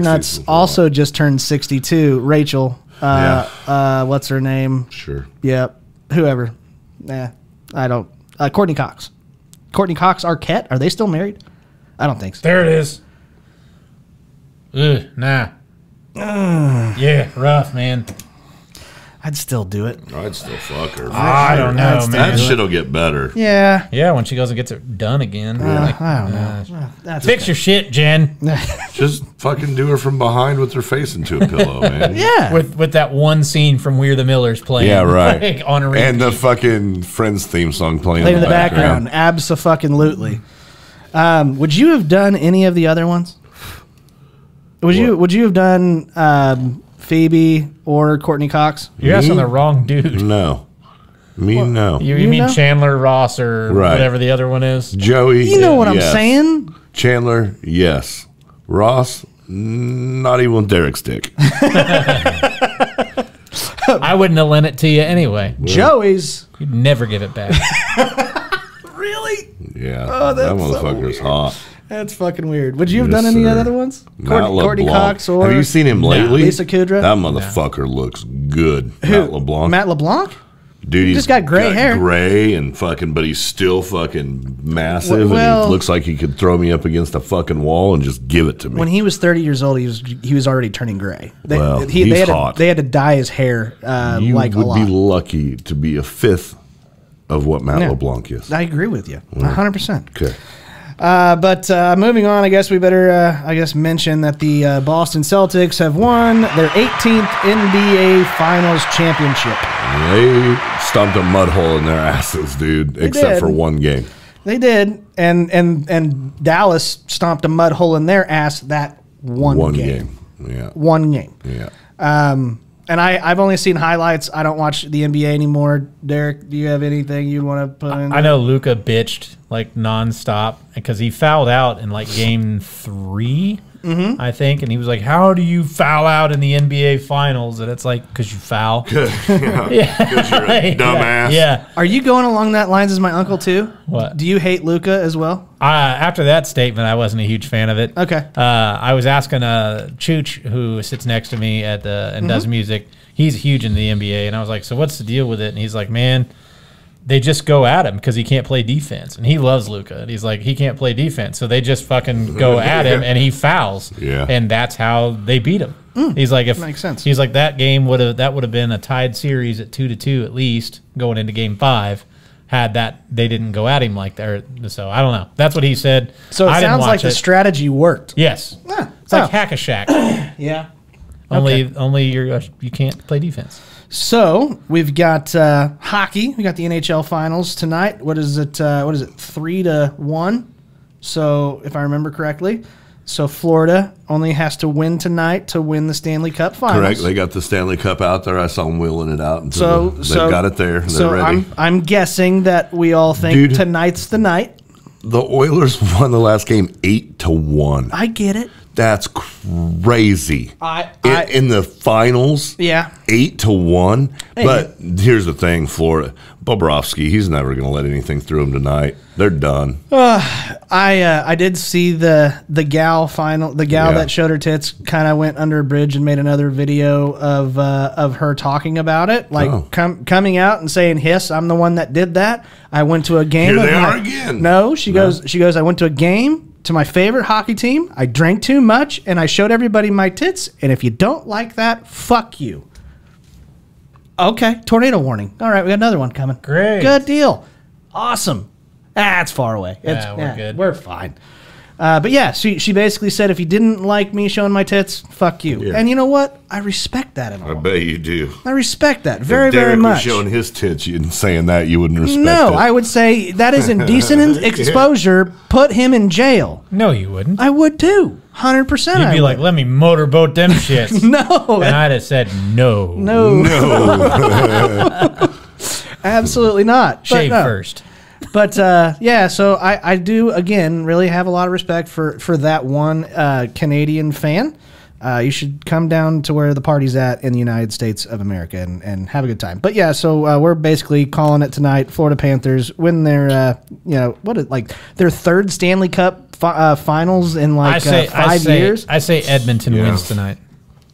nuts also just turned 62. Rachel, what's her name? Sure, yep, whoever. Nah, I don't. Courtney Cox, Arquette. Are they still married? I don't think so. There it is. Ugh, nah. Yeah, rough, man. I'd still do it. I'd still fuck her. I don't know, man. That shit'll get better. Yeah. Yeah, when she goes and gets it done again. Like, I don't know. That's fix your shit, Jen. Just fucking do her from behind with her face into a pillow, man. Yeah. With that one scene from We're the Millers playing. Yeah, right. Like, on a repeat. And the fucking Friends theme song playing in the background. Abso-fucking-lutely. Would you have done any of the other ones? Would you have done... Phoebe or Courtney Cox? You're asking the wrong dude. No. No. You mean know? Chandler, Ross, or whatever the other one is? Joey. You know what I'm saying? Chandler, yes. Ross, not even Derek's dick. I wouldn't have lent it to you anyway. Well, Joey's. You'd never give it back. Really? Yeah. Oh, that motherfucker's hot. That's fucking weird. Would you have done any other ones? Courtney Cox or... Have you seen him lately? Lisa Kudrow? That motherfucker looks good. Who? Matt LeBlanc. Matt LeBlanc? Dude, he's just got gray hair. Gray and fucking... But he's still fucking massive. Well, and he looks like he could throw me up against a fucking wall and just give it to me. When he was 30 years old, he was already turning gray. They had to dye his hair like a lot. You would be lucky to be a fifth of what Matt LeBlanc is. I agree with you. 100%. Okay. But moving on, I guess we better, mention that the Boston Celtics have won their 18th NBA Finals championship. They stomped a mud hole in their asses, dude, except for one game. They did, and Dallas stomped a mud hole in their ass that one game. Yeah. One game. Yeah. And I've only seen highlights. I don't watch the NBA anymore. Derek, do you have anything you want to put in there? I know Luka bitched like nonstop because he fouled out in like game 3, I think. And he was like, how do you foul out in the NBA Finals? And it's like, because you foul. Because you're a dumbass. Yeah. Are you going along that lines as my uncle too? What? Do you hate Luka as well? After that statement, I wasn't a huge fan of it. Okay. I was asking Chooch, who sits next to me at and does music. He's huge in the NBA, and I was like, so what's the deal with it? And he's like, man, they just go at him because he can't play defense. And he loves Luka. And he's like, he can't play defense. So they just fucking go at him, and he fouls. Yeah. And that's how they beat him. Mm, he's like, if makes sense. He's like, that game would have been a tied series at 2-2 at least going into game 5. Had that they didn't go at him like that, so I don't know. That's what he said. So it sounds like the strategy worked. Yes, it's like hack-a-shack. Yeah, only you can't play defense. So we've got hockey. We got the NHL finals tonight. What is it? 3-1? So if I remember correctly, so Florida only has to win tonight to win the Stanley Cup finals. Correct. They got the Stanley Cup out there. I saw them wheeling it out. So they've got it there. They're ready. I'm guessing that we all think tonight's the night. The Oilers won the last game 8-1. I get it. That's crazy. In the finals, 8-1. Hey. But here's the thing, Florida. Bobrovsky, he's never going to let anything through him tonight. They're done. I did see the gal final. The gal that showed her tits kind of went under a bridge and made another video of her talking about it, like coming out and saying, "Hiss, I'm the one that did that. I went to a game." Here they are again. No, she goes. I went to a game. To my favorite hockey team, I drank too much, and I showed everybody my tits, and if you don't like that, fuck you. Okay, tornado warning. All right, we got another one coming. Great. Good deal. Awesome. Ah, it's far away. We're good. We're fine. But yeah, she basically said, if you didn't like me showing my tits, fuck you. Yeah. And you know what? I respect that. I bet you do. I respect that very much. If Derek was showing his tits and saying that, you wouldn't respect it. No, I would say that is indecent exposure. Put him in jail. No, you wouldn't. I would too. 100%. You'd be like, let me motorboat them shits. No. And I'd have said no. No. No. Absolutely not. Shave first. But, yeah, so I do, again, really have a lot of respect for that one Canadian fan. You should come down to where the party's at in the United States of America and have a good time. But, yeah, so we're basically calling it tonight. Florida Panthers win their, their third Stanley Cup finals in, like, 5 years. I say Edmonton wins tonight.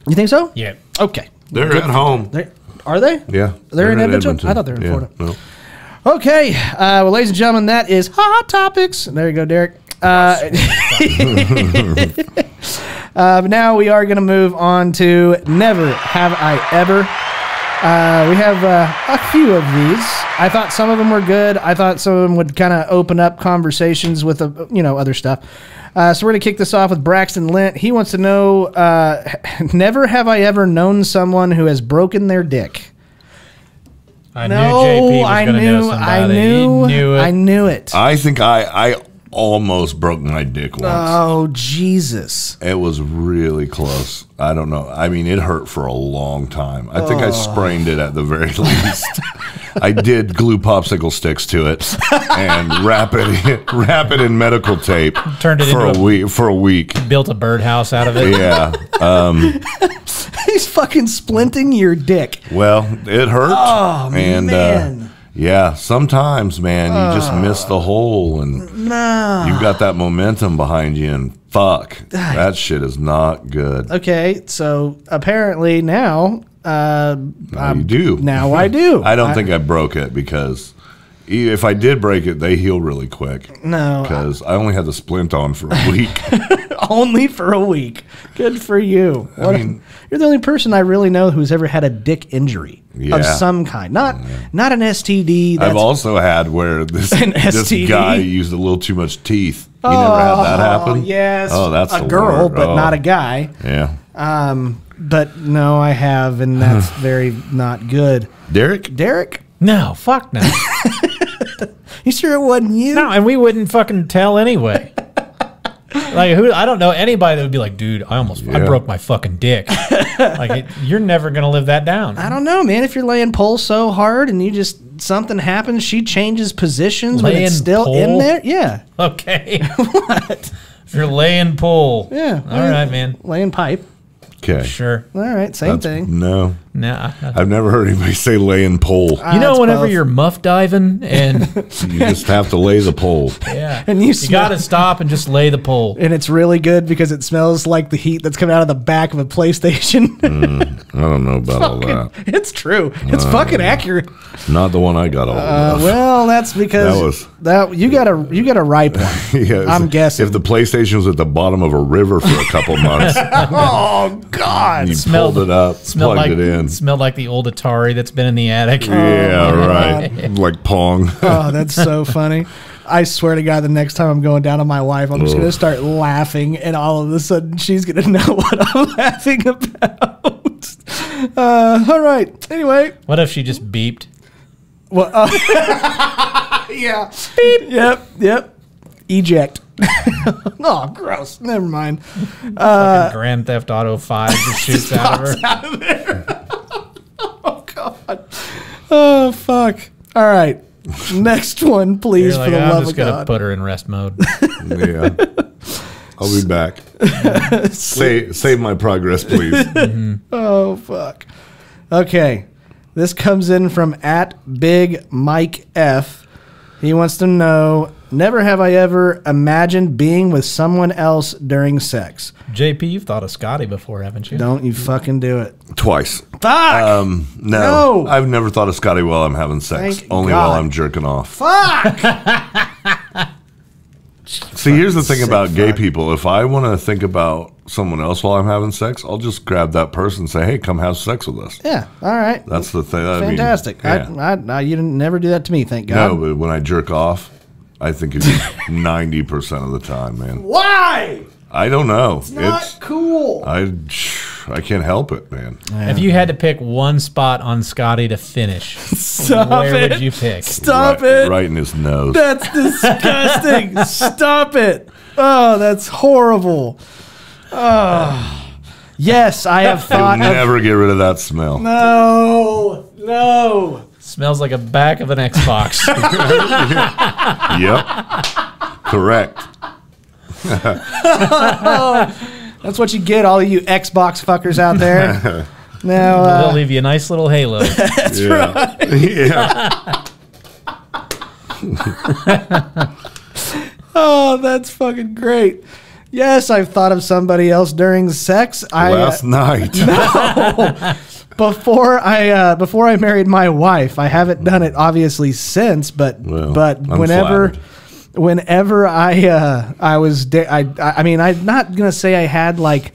You think so? Yeah. Okay. They're at home. Are they? Yeah. They're in Edmonton? I thought they were in Florida. No. Okay, well, ladies and gentlemen, that is Hot Topics. There you go, Derek. Now we are going to move on to Never Have I Ever. We have a few of these. I thought some of them were good. I thought some of them would kind of open up conversations with, you know, other stuff. So we're going to kick this off with Braxton Lent. He wants to know, never have I ever known someone who has broken their dick. I knew J.P. was going to know somebody. I knew it. I think I almost broke my dick once. Oh, Jesus. It was really close. I don't know. I mean, it hurt for a long time. I think I sprained it at the very least. I did glue popsicle sticks to it and wrap it in medical tape. Turned it for a week. Built a birdhouse out of it. Yeah. He's fucking splinting your dick. Well, it hurt. Oh, and, man. Yeah, sometimes, man, you just miss the hole, and you've got that momentum behind you, and fuck, that shit is not good. Okay, so apparently now, now I do. I don't think I broke it, because if I did break it, they heal really quick. No, because I only had the splint on for a week. Only for a week. Good for you. I mean, you're the only person I really know who's ever had a dick injury of some kind. Not an STD. I've also had where this guy used a little too much teeth. You never had that happen? Yes. Oh, that's a girl, but not a guy. Yeah. But no, I have, and that's very not good. Derek? Derek? No, fuck no. You sure it wasn't you? No, and we wouldn't fucking tell anyway. Like, who? I don't know anybody that would be like, dude, I broke my fucking dick. Like, you're never going to live that down. I don't know, man. If you're laying pole so hard and you just, something happens, she changes positions when it's still in there. Yeah. Okay. What? If you're laying pole. Yeah. All right, man. Laying pipe. Okay. Sure. All right. Same thing. No. Nah. I've never heard anybody say laying pole. You know, whenever you're muff diving and you just have to lay the pole. Yeah. And you got to stop and just lay the pole. And it's really good because it smells like the heat that's coming out of the back of a PlayStation. I don't know about all that. It's true. It's fucking accurate. Not the one I got all of. Well, that's because you got a ripe one. Yeah, I'm guessing. If the PlayStation was at the bottom of a river for a couple months. Oh, God. You pulled it up, plugged it in. It smelled like the old Atari that's been in the attic. Yeah, right. Like Pong. Oh, that's so funny. I swear to God, the next time I'm going down on my wife, I'm just going to start laughing, and all of a sudden she's going to know what I'm laughing about. All right. Anyway. What if she just beeped? Well, yeah. Beep. Yep, yep. Eject. Oh, gross. Never mind. Fucking Grand Theft Auto 5 just shoots out of her. Out of there. Oh, God. Oh, fuck. All right. Next one, please, for the love of God. I'm just going to put her in rest mode. Yeah. I'll be back. Save my progress, please. Oh, fuck. Okay. This comes in from @BigMikeF. He wants to know, never have I ever imagined being with someone else during sex. JP, you've thought of Scotty before, haven't you? Don't you fucking do it. Twice. Fuck! No. I've never thought of Scotty while I'm having sex. Only while I'm jerking off. Fuck! See, here's the thing about gay people. If I want to think about someone else while I'm having sex, I'll just grab that person and say, hey, come have sex with us. Yeah, all right. That's the thing. Fantastic. You didn't never do that to me, thank God. No, but when I jerk off, I think it's 90% of the time, man. Why? I don't know. It's not cool. I can't help it, man. Yeah. If you had to pick one spot on Scotty to finish, where would you pick? Stop it. Right in his nose. That's disgusting. Stop it. Oh, that's horrible. Oh. Yes, I have thought. You'll never get rid of that smell. No, no. Smells like a back of an Xbox. Yep. Correct. That's what you get, all of you Xbox fuckers out there. Now they'll leave you a nice little halo. That's right. Yeah. Oh, that's fucking great. Yes, I've thought of somebody else during sex. Last night. No. Before I married my wife, I haven't done it obviously since. But whenever I'm not gonna say I had like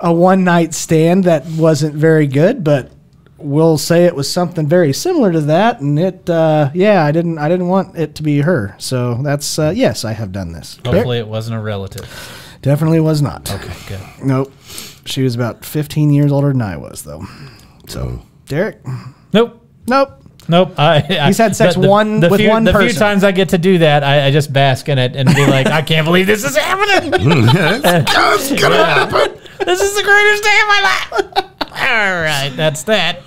a one-night stand that wasn't very good, but will say it was something very similar to that, and it, yeah, I didn't want it to be her. So that's, yes, I have done this. Hopefully it wasn't a relative. Definitely was not. Okay, good. Nope. She was about 15 years older than I was, though. So, Derek? Nope. Nope. Nope. He's had sex with one person. The few times I get to do that, I just bask in it and be like, I can't believe this is happening. It's going to happen. This is the greatest day of my life. All right, that's that.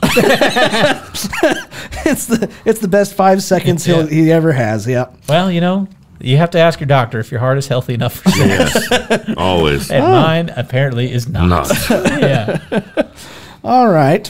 it's the best 5 seconds he ever has. Yeah. Well, you know, you have to ask your doctor if your heart is healthy enough for you. Yes, always. And mine apparently is not. Yeah. All right.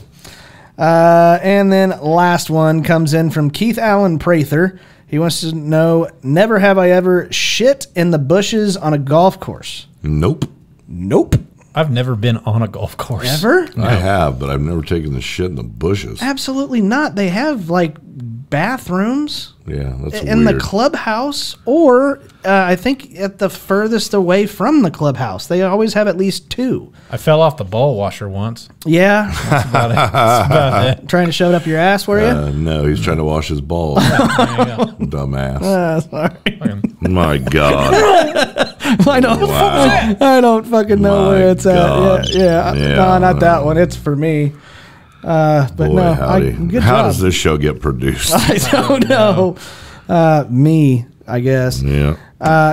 And then last one comes in from Keith Allen Prather. He wants to know, never have I ever shit in the bushes on a golf course. Nope. Nope. I've never been on a golf course. Ever? No. I have, but I've never taken the shit in the bushes. Absolutely not. They have, like, bathrooms. Yeah, that's weird. In the clubhouse, or I think at the furthest away from the clubhouse. They always have at least two. I fell off the ball washer once. Yeah. That's about it. That's about it. Trying to shove it up your ass, were you? No, he's trying to wash his balls. Dumbass. Sorry. My God. I don't fucking know where it's at. Yeah, yeah. No, not that one. It's for me. But boy, no. How does this show get produced? I don't know. Me, I guess. Yeah.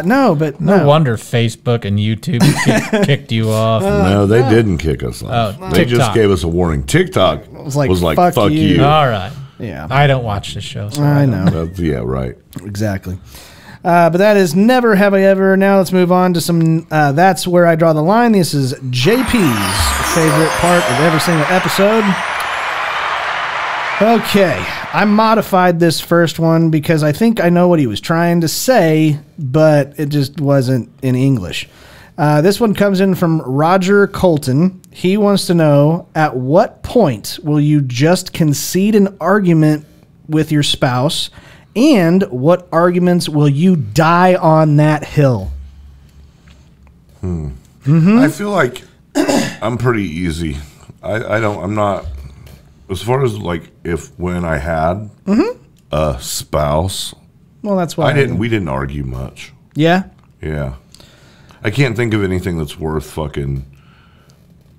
No, but no. No wonder Facebook and YouTube kicked you off. No, they didn't kick us off. Oh, they just gave us a warning. TikTok was like fuck you. All right. Yeah. I don't watch this show. So I know. Yeah, right. Exactly. But that is never have I ever. Now let's move on to some That's Where I Draw the Line. This is JP's favorite part of every single episode. Okay. I modified this first one because I think I know what he was trying to say, but it just wasn't in English. This one comes in from Roger Colton. He wants to know, at what point will you just concede an argument with your spouse? And what arguments will you die on that hill? I feel like I'm pretty easy. I'm not, as far as like when I had a spouse. Well, that's why we didn't argue much. Yeah. Yeah. I can't think of anything that's worth fucking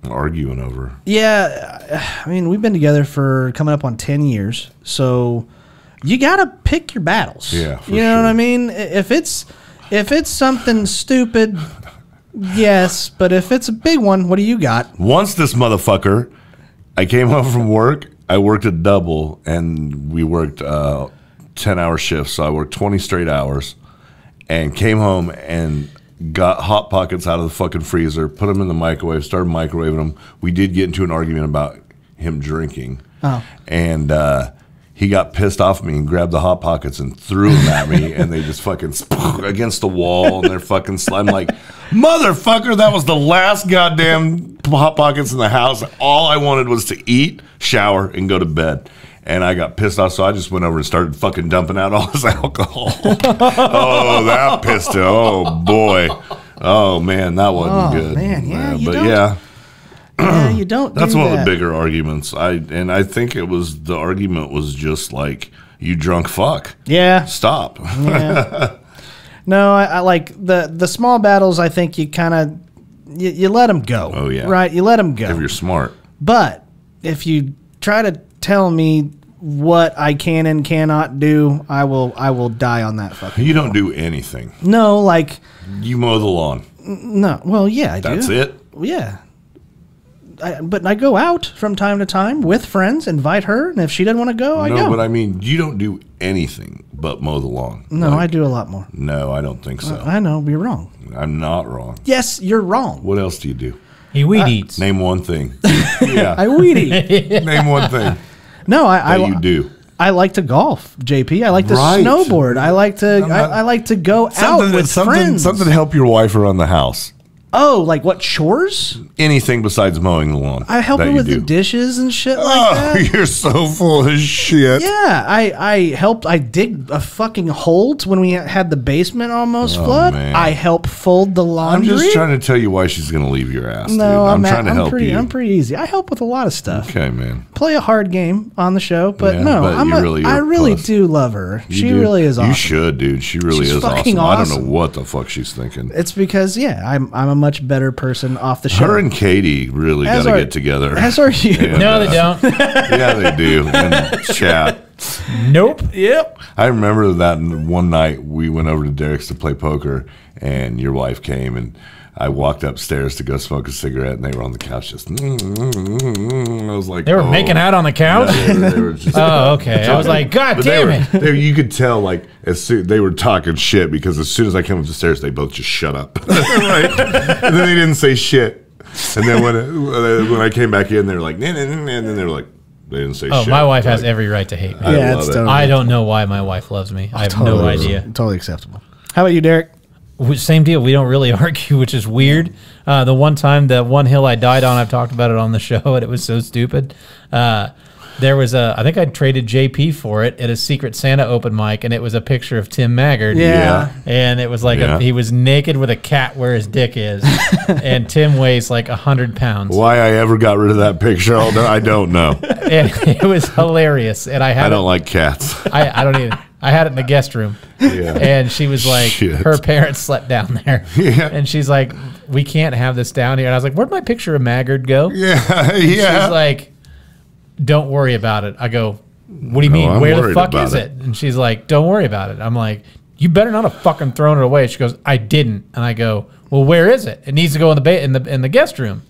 arguing over. Yeah. I mean, we've been together for coming up on 10 years. So you got to pick your battles. Yeah, you know what I mean? If it's something stupid, yes, but if it's a big one, what do you got? Once this motherfucker, I came home from work, I worked a double, and we worked 10-hour shifts, so I worked 20 straight hours, and came home and got Hot Pockets out of the fucking freezer, put them in the microwave, started microwaving them. We did get into an argument about him drinking. Oh. And he got pissed off at me and grabbed the Hot Pockets and threw them at me, and they just fucking against the wall, and they're fucking sliding. I'm like, motherfucker, that was the last goddamn Hot Pockets in the house. All I wanted was to eat, shower, and go to bed. And I got pissed off, so I just went over and started fucking dumping out all this alcohol. Oh, that pissed him. Oh, boy. Oh, man, that wasn't good. Man, yeah, yeah, you don't. That's one of the bigger arguments. I think it was the argument was just like, you drunk fuck. Yeah. Stop. Yeah. No, I like the small battles. I think you kind of you let them go. Oh yeah. Right. You let them go. If you're smart. But if you try to tell me what I can and cannot do, I will die on that fucking. You don't do anything. No, like you mow the lawn. No. Well, yeah, I do. That's it. Yeah. But I go out from time to time with friends, invite her, and if she doesn't want to go, I go. No, but I mean, you don't do anything but mow the lawn. No, like, I do a lot more. No, I don't think so. I know, you're wrong. I'm not wrong. Yes, you're wrong. What else do you do? He weed eats. Name one thing. Yeah. I weed eat. Name one thing. No, you do. I like to golf, JP. I like to snowboard. I like to go out with friends. Something to help your wife around the house. Oh, like what, chores? Anything besides mowing the lawn. I help her with the dishes and shit like that. Oh, you're so full of shit. Yeah, I helped. I dig a fucking hole when we had the basement almost flood. Man. I help fold the laundry. I'm just trying to tell you why she's going to leave your ass. No, dude. I'm trying to help you. I'm pretty easy. I help with a lot of stuff. Okay, man. Play a hard game on the show, but I really do love her. She really is awesome. You should, dude. She's fucking awesome. I don't know what the fuck she's thinking. It's because, yeah, I'm a much better person off the show. Her and Katie really got to get together. As are you. And, no, they don't. Yeah, they do. And chat. Nope. Yep. I remember that one night we went over to Derek's to play poker, and your wife came, and I walked upstairs to go smoke a cigarette, and they were on the couch just. I was like, they were making out on the couch. Yeah, they were just, oh, okay. I was like, God damn it! You could tell, like, as soon they were talking shit because as soon as I came up the stairs, they both just shut up. Right? And then they didn't say shit. And then when I came back in, they were like, nah, nah, nah, nah, and then they were like. They didn't say shit. My wife has every right to hate me. Yeah, I don't know why my wife loves me. I have no idea. Totally acceptable. How about you, Derek? Same deal. We don't really argue, which is weird. The one time, that one hill I died on, I've talked about it on the show, and it was so stupid. There was a, I think I traded J.P. for it at a Secret Santa open mic, and it was a picture of Tim Maggard. Yeah. And it was like, he was naked with a cat where his dick is, and Tim weighs like 100 pounds. Why I ever got rid of that picture, I don't know. And it was hilarious. And I don't like cats. I don't either. I had it in the guest room, and she was like, her parents slept down there, and she's like, we can't have this down here. And I was like, where'd my picture of Maggard go? Yeah, and she's like, don't worry about it. I go, what do you mean? Where the fuck is it? And she's like, don't worry about it. I'm like, you better not have fucking thrown it away. She goes, I didn't. And I go, well, where is it? It needs to go in the guest room.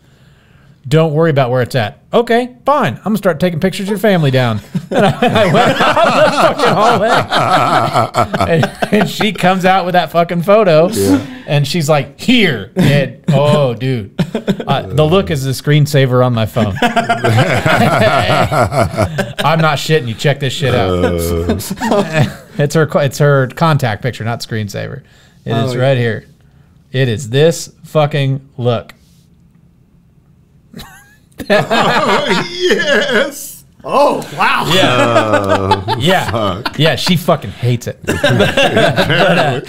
Don't worry about where it's at. Okay, fine. I'm going to start taking pictures of your family down. And I went out the fucking hallway. And she comes out with that fucking photo. Yeah. And she's like, here. And, oh, dude. The look is the screensaver on my phone. I'm not shitting you. Check this shit out. It's her contact picture, not screensaver. It is right here. It is this fucking look. Oh, yes. Oh, wow. Yeah. Yeah. Fuck. Yeah, she fucking hates it. That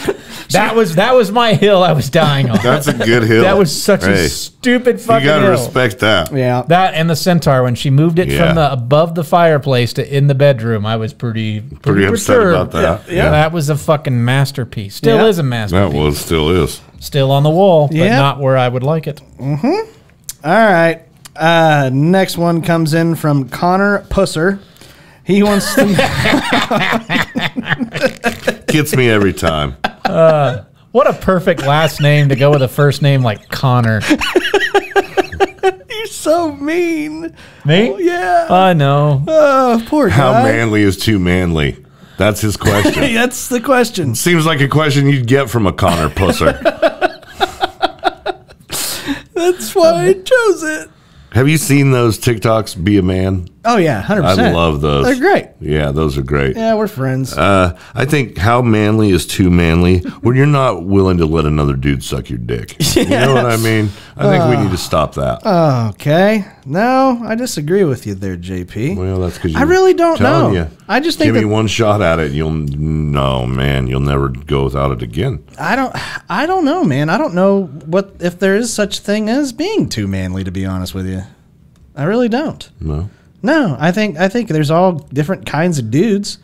was my hill I was dying on. That's a good hill. That was such a stupid fucking hill. You gotta respect that. Yeah. That and the centaur, when she moved it from the above the fireplace to in the bedroom, I was pretty upset about that. Yeah. Yeah. That was a fucking masterpiece. Still is a masterpiece. That was, still is. Still on the wall, but not where I would like it. Mm-hmm. All right. Next one comes in from Connor Pusser. He wants to gets me every time. What a perfect last name to go with a first name like Connor. You're so mean. Me? Oh, yeah. I know. Oh, poor guy. How manly is too manly? That's his question. That's the question. Seems like a question you'd get from a Connor Pusser. That's why I chose it. Have you seen those TikToks, Be a Man? Oh, yeah, 100%. I love those. They're great. Yeah, those are great. Yeah, we're friends. I think how manly is too manly when you're not willing to let another dude suck your dick. Yes. You know what I mean? I think we need to stop that. Okay. No, I disagree with you there, JP. Well, that's because you're I really don't know. I just think give me one shot at it and you'll you'll never go without it again. I don't know, man. I don't know what if there is such thing as being too manly, to be honest with you. I really don't. No. No, I think there's all different kinds of dudes.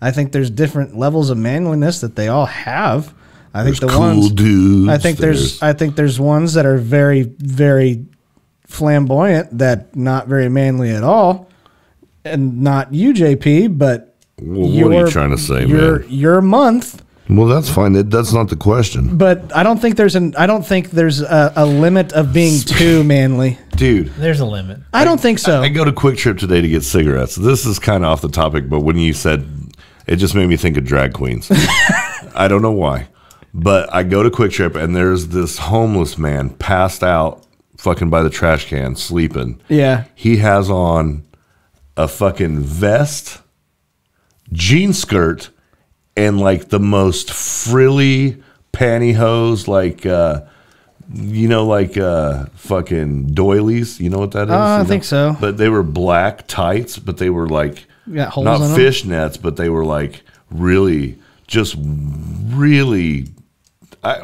I think there's different levels of manliness that they all have. I think there's the cool dudes. I think there's ones that are very, very flamboyant that not very manly at all. And not you, JP, but what are you trying to say, man? Your month. Well, that's fine. That's not the question. But I don't think there's a limit of being too manly, dude. There's a limit. I don't think so. I go to Quick Trip today to get cigarettes. This is kind of off the topic, but when you said it, just made me think of drag queens. I don't know why, but I go to Quick Trip and there's this homeless man passed out, fucking by the trash can, sleeping. Yeah, he has on a fucking vest, jean skirt, and like the most frilly pantyhose, like You know, like fucking doilies. You know what that is? I think so. But they were black tights, but they were like holes not fish them. Nets, but they were like really, just really.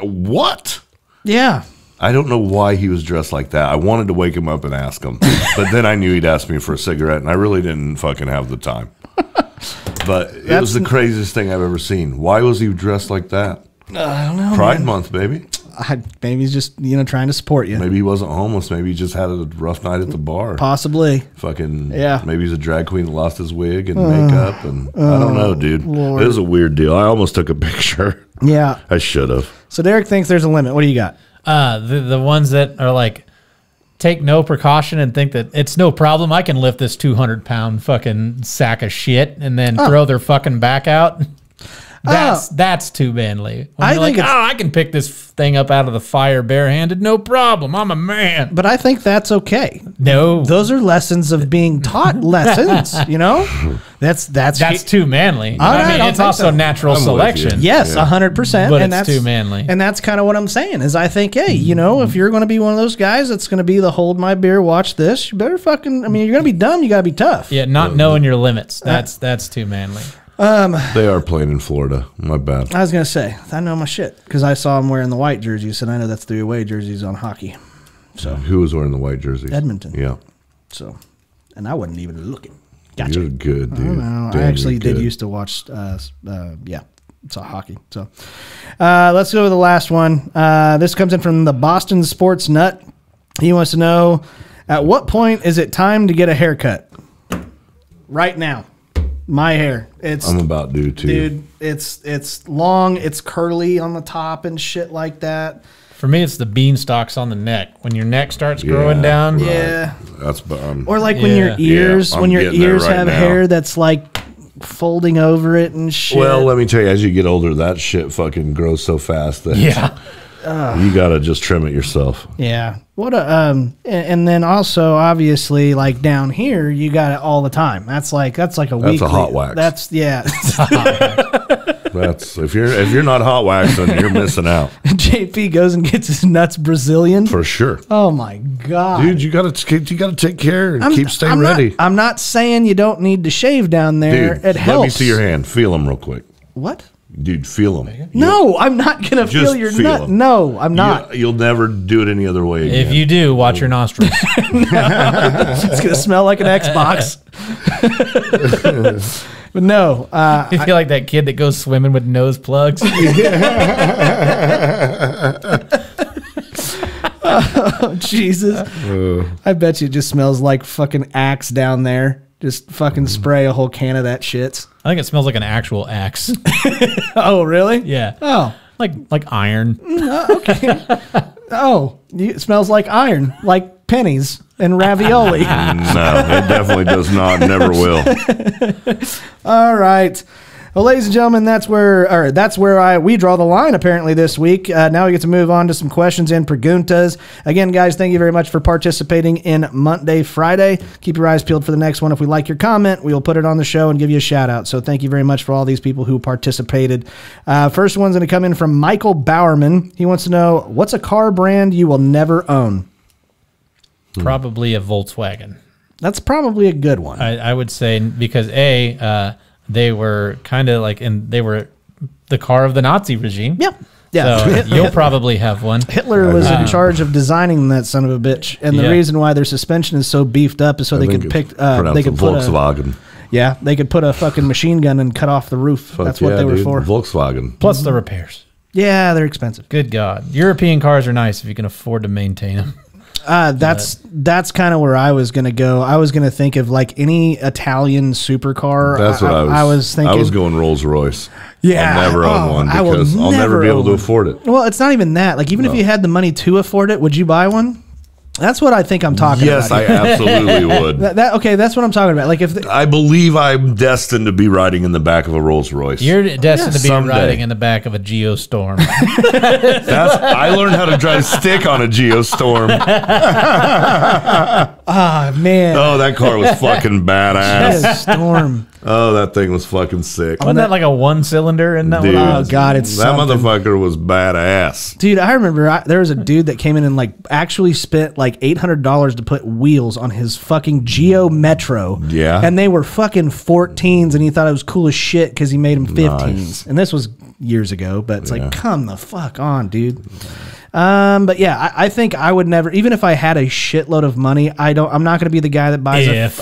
What? Yeah. I don't know why he was dressed like that. I wanted to wake him up and ask him, but then I knew he'd ask me for a cigarette, and I really didn't fucking have the time. But it was the craziest thing I've ever seen. Why was he dressed like that? I don't know. Pride Month, baby. Maybe he's just, you know, trying to support you. Maybe he wasn't homeless. Maybe he just had a rough night at the bar. Possibly. Fucking, yeah. Maybe he's a drag queen that lost his wig and makeup. And I don't know, dude. Lord. It was a weird deal. I almost took a picture. Yeah. I should have. So Derek thinks there's a limit. What do you got? The ones that are like, take no precaution and think that it's no problem. I can lift this 200-pound fucking sack of shit and then throw their fucking back out. That's too manly. When you're like, I can pick this thing up out of the fire barehanded. No problem. I'm a man. But I think that's okay. No. Those are lessons of being taught lessons, you know? That's too manly. I mean, it's also natural selection. Yes, 100%. But it's too manly. And that's kind of what I'm saying is I think, hey, you know, if you're going to be one of those guys that's going to be the hold my beer, watch this, you better fucking, I mean, you're going to be dumb. You got to be tough. Yeah, not knowing your limits. That's too manly. They are playing in Florida. My bad. I was going to say, I know my shit because I saw him wearing the white jerseys, and I know that's the away jerseys on hockey. So who was wearing the white jerseys? Edmonton. Yeah. So, and I wasn't even looking. Gotcha. You're good, dude. I don't know. Damn, I actually did used to watch, it's hockey. So let's go to the last one. This comes in from the Boston Sports Nut. He wants to know, at what point is it time to get a haircut? Right now. My hair. I'm about due too. Dude, it's long, it's curly on the top and shit like that. For me, it's the beanstalks on the neck. When your neck starts growing down. Right. Yeah. That's or like when your ears have hair that's like folding over it and shit. Well, let me tell you, as you get older, that shit fucking grows so fast that you gotta just trim it yourself. Yeah. What a and then also obviously like down here you got it all the time. That's like a weekly. That's a hot wax. That's That's if you're not hot waxed, then you're missing out. JP goes and gets his nuts Brazilian for sure. Oh my god, dude, you gotta take care and keep ready. I'm not saying you don't need to shave down there. Dude, it helps. Let me see your hand. Feel them real quick. What? Dude, feel them. No, I'm not going to feel your nut. No, I'm not. You'll never do it any other way again. If you do, watch your nostrils. It's going to smell like an Xbox. But no. You feel like that kid that goes swimming with nose plugs? Oh, Jesus. I bet you it just smells like fucking Axe down there. Just fucking spray a whole can of that shit. I think it smells like an actual axe. Oh, really? Yeah. Oh. Like iron. Okay. It smells like iron, like pennies and ravioli. No, it definitely does not. Never will. All right. Well, ladies and gentlemen, that's where we draw the line apparently this week. Now we get to move on to some questions and preguntas. Again, guys, thank you very much for participating in Monday, Friday. Keep your eyes peeled for the next one. If we like your comment, we will put it on the show and give you a shout out. So thank you very much for all these people who participated. First one's going to come in from Michael Bowerman. He wants to know, what's a car brand you will never own? Probably a Volkswagen. That's probably a good one. I would say because they were kind of like, and they were the car of the Nazi regime. Yep. Yeah. So you'll probably have one. Hitler was in charge of designing that son of a bitch, and the reason why their suspension is so beefed up is so they could pick. They could put Volkswagen. They could put a fucking machine gun and cut off the roof. Fuck, that's what they were for. Volkswagen. Plus the repairs. Yeah, they're expensive. Good God, European cars are nice if you can afford to maintain them. That's kind of where I was going to go. I was going to think of like any Italian supercar. That's what I was thinking. I was going Rolls Royce. Yeah. I'll never own one because I'll never be able to afford it. Well, it's not even that. Like, even if you had the money to afford it, would you buy one? That's what I think I'm talking about. Yes, I absolutely would. Okay, that's what I'm talking about. Like, if I believe I'm destined to be riding in the back of a Rolls Royce. You're destined to be riding in the back of a Geostorm. I learned how to drive stick on a Geostorm. Ah, oh, man. Oh, that car was fucking badass. Geostorm. Oh, that thing was fucking sick. Wasn't that like a one-cylinder in that one? Oh, God, it's something. Motherfucker was badass. Dude, I remember there was a dude that came in and like actually spent like $800 to put wheels on his fucking Geo Metro. Yeah. And they were fucking 14s, and he thought it was cool as shit because he made them 15s. Nice. And this was years ago, but it's like, come the fuck on, dude. But yeah, I think I would never, even if I had a shitload of money, I'm not going to be the guy that buys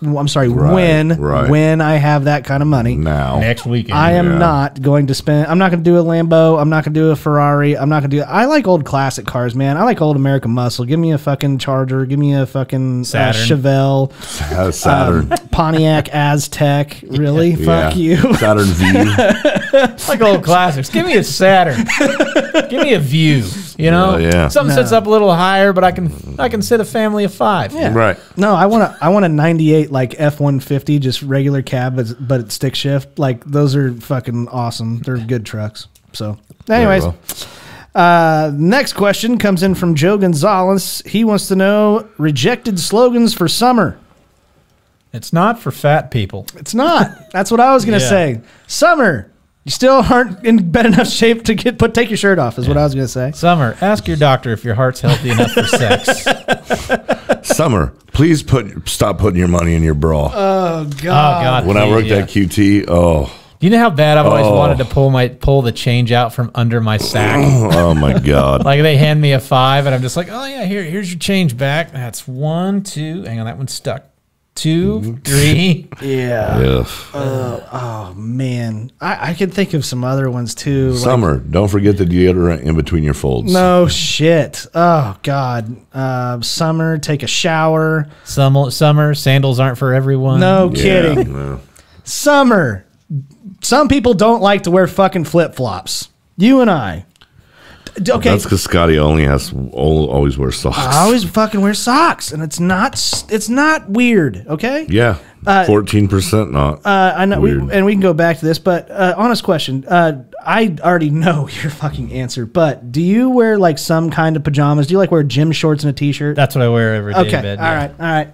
I'm sorry, when I have that kind of money next weekend, I am not going to spend, I'm not going to do a Lambo. I'm not going to do a Ferrari. I'm not going to do, I like old classic cars, man. I like old American muscle. Give me a fucking Charger. Give me a fucking Chevelle, Saturn, Pontiac Aztec. Really? Fuck you. Saturn V. Like old classics. Give me a Saturn. Give me a View. You know, something sits up a little higher, but I can sit a family of 5. Yeah. Right. No, I want a '98 like F-150, just regular cab, but it's stick shift. Like those are fucking awesome. They're good trucks. So, anyways, next question comes in from Joe Gonzalez. He wants to know rejected slogans for summer. It's not for fat people. It's not. That's what I was gonna say. Summer. You still aren't in bad enough shape to take your shirt off, is what I was going to say. Summer, ask your doctor if your heart's healthy enough for sex. Summer, please stop putting your money in your bra. Oh, God. Oh, God. When I worked at QT, you know how bad I've always wanted to pull the change out from under my sack? Oh, my God. Like, they hand me a 5, and I'm just like, oh, yeah, here's your change back. That's 1, 2. Hang on, that one's stuck. 2, 3. Oh, man. I can think of some other ones, too. Summer, like, don't forget the deodorant in between your folds. No shit. Oh, God. Summer, take a shower. Summer, sandals aren't for everyone. No kidding. No. Summer, some people don't like to wear fucking flip-flops. You and I. Okay. That's because Scotty always wears socks. I always fucking wear socks, and it's not weird. Okay. Yeah. 14% not. I know, and we can go back to this, but honest question. I already know your fucking answer, but do you wear like some kind of pajamas? Do you like wear gym shorts and a t-shirt? That's what I wear every day. Okay. In bed, all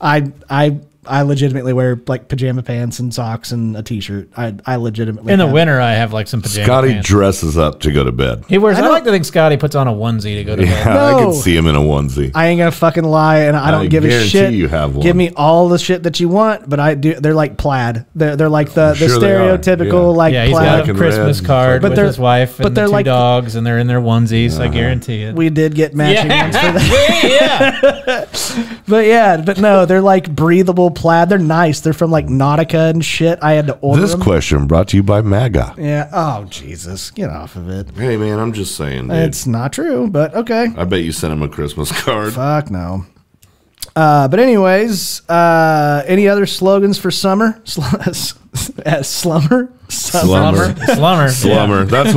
right. I legitimately wear like pajama pants and socks and a t-shirt. I legitimately in the winter I have like some pajama pants. Scotty dresses up to go to bed. He wears. I like to think Scotty puts on a onesie to go to bed. No. I can see him in a onesie. I ain't gonna fucking lie, and I don't give a shit. You have one. Give me all the shit that you want, but I do. They're like plaid. They're like the stereotypical like he's plaid. Got a Christmas card with his wife and the two dogs, and they're in their onesies. I guarantee it. We did get matching ones for that. Yeah. But no, they're like breathable. Plaid. They're nice. They're from like Nautica and shit. I had to order them. This question brought to you by MAGA. Yeah. Oh, Jesus. Get off of it. Hey, man, I'm just saying. Dude. It's not true, but okay. I bet you sent him a Christmas card. Fuck no. But anyways, any other slogans for summer? Slumber. That's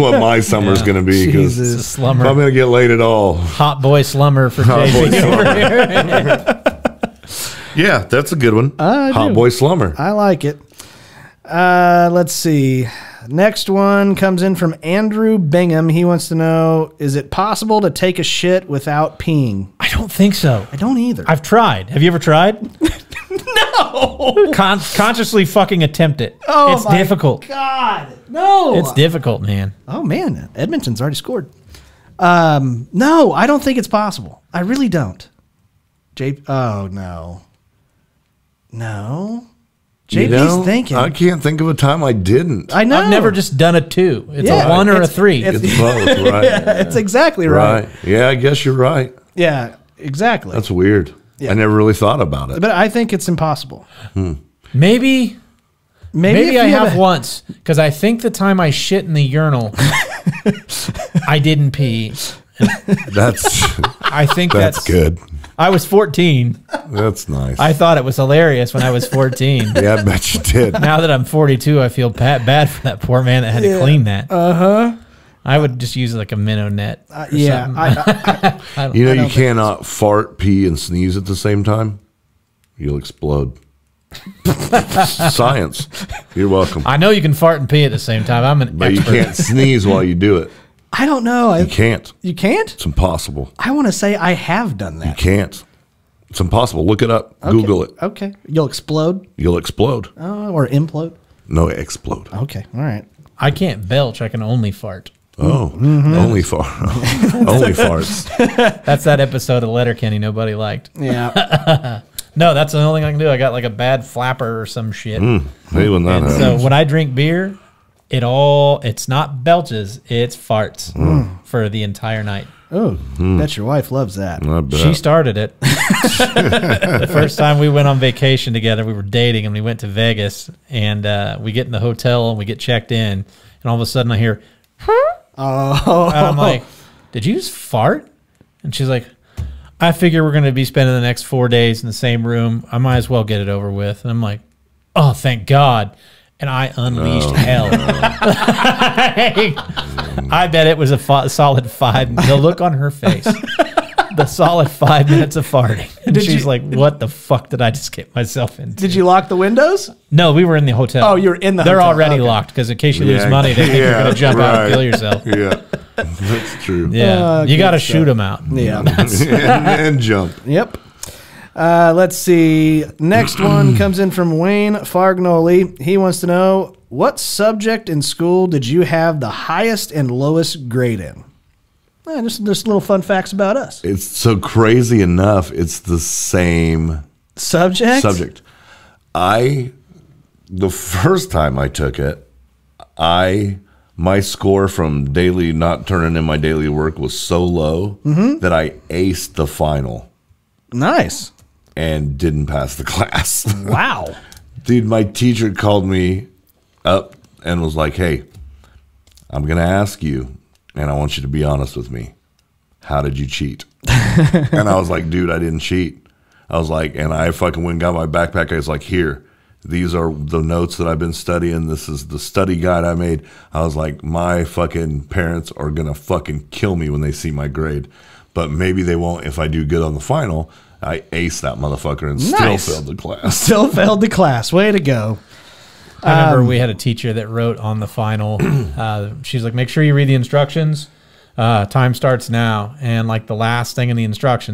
what my summer's going to be. Jesus. Slumber. If I'm going to get laid at all. Hot boy slumber for J.P. Yeah, that's a good one. Hot boy slumber. I like it. Let's see. Next one comes in from Andrew Bingham. He wants to know, is it possible to take a shit without peeing? I don't think so. I don't either. I've tried. Have you ever tried? No. Consciously fucking attempt it. Oh, it's difficult. God. No. It's difficult, man. Oh, man. Edmonton's already scored. No, I don't think it's possible. I really don't. Oh, no. No. JP's thinking. I can't think of a time I didn't. I know. I've never just done a 2. It's a 1 or a 3. It's both, right? Yeah, it's exactly right. Yeah, I guess you're right. Yeah, exactly. That's weird. Yeah. I never really thought about it. But I think it's impossible. Hmm. Maybe I have once, because I think the time I shit in the urinal, I didn't pee. I think that's good. I was 14. That's nice. I thought it was hilarious when I was 14. Yeah, I bet you did. Now that I'm 42, I feel bad for that poor man that had to clean that. Uh-huh. I would just use like a minnow net. Yeah. I you know, you cannot fart, pee, and sneeze at the same time. You'll explode. Science. You're welcome. I know you can fart and pee at the same time. I'm an expert. But you can't sneeze while you do it. I don't know. You can't. You can't? It's impossible. I want to say I have done that. You can't. It's impossible. Look it up. Okay. Google it. Okay. You'll explode? You'll explode. Oh, or implode? No, explode. Okay. All right. I can't belch. I can only fart. Oh, only farts. Only farts. That's that episode of Letterkenny nobody liked. Yeah. No, that's the only thing I can do. I got like a bad flapper or some shit. So when I drink beer, it's not belches, it's farts for the entire night. Oh, bet your wife loves that. She started it. The first time we went on vacation together, we were dating and we went to Vegas, and we get in the hotel and we get checked in, and all of a sudden I hear, oh, and I'm like, did you just fart? And she's like, I figure we're going to be spending the next 4 days in the same room. I might as well get it over with. And I'm like, oh, thank God. And I unleashed hell. I bet it was a solid 5 minutes. The look on her face, the solid 5 minutes of farting. And she's like, what the fuck did I just get myself into? Did you lock the windows? No, we were in the hotel. Oh, you're in the hotel. They're already locked because in case you lose money, they think you're going to jump out and kill yourself. Yeah, that's true. Yeah, you got to shoot them out. Yeah. and jump. Yep. Let's see. Next one comes in from Wayne Fargnoli. He wants to know, what subject in school did you have the highest and lowest grade in? Well, just little fun facts about us. It's so crazy enough. It's the same subject. The first time I took it, my score from daily not turning in my daily work was so low that I aced the final. Nice. And didn't pass the class. Wow. Dude, my teacher called me up and was like, hey, I'm going to ask you, and I want you to be honest with me. How did you cheat? And I was like, dude, I didn't cheat. I was like, and I fucking went and got my backpack. I was like, here, these are the notes that I've been studying. This is the study guide I made. I was like, my fucking parents are going to fucking kill me when they see my grade. But maybe they won't if I do good on the final. I aced that motherfucker and still failed the class. Still failed the class. Way to go. I remember we had a teacher that wrote on the final. She's like, make sure you read the instructions. Time starts now. And like the last thing in the instructions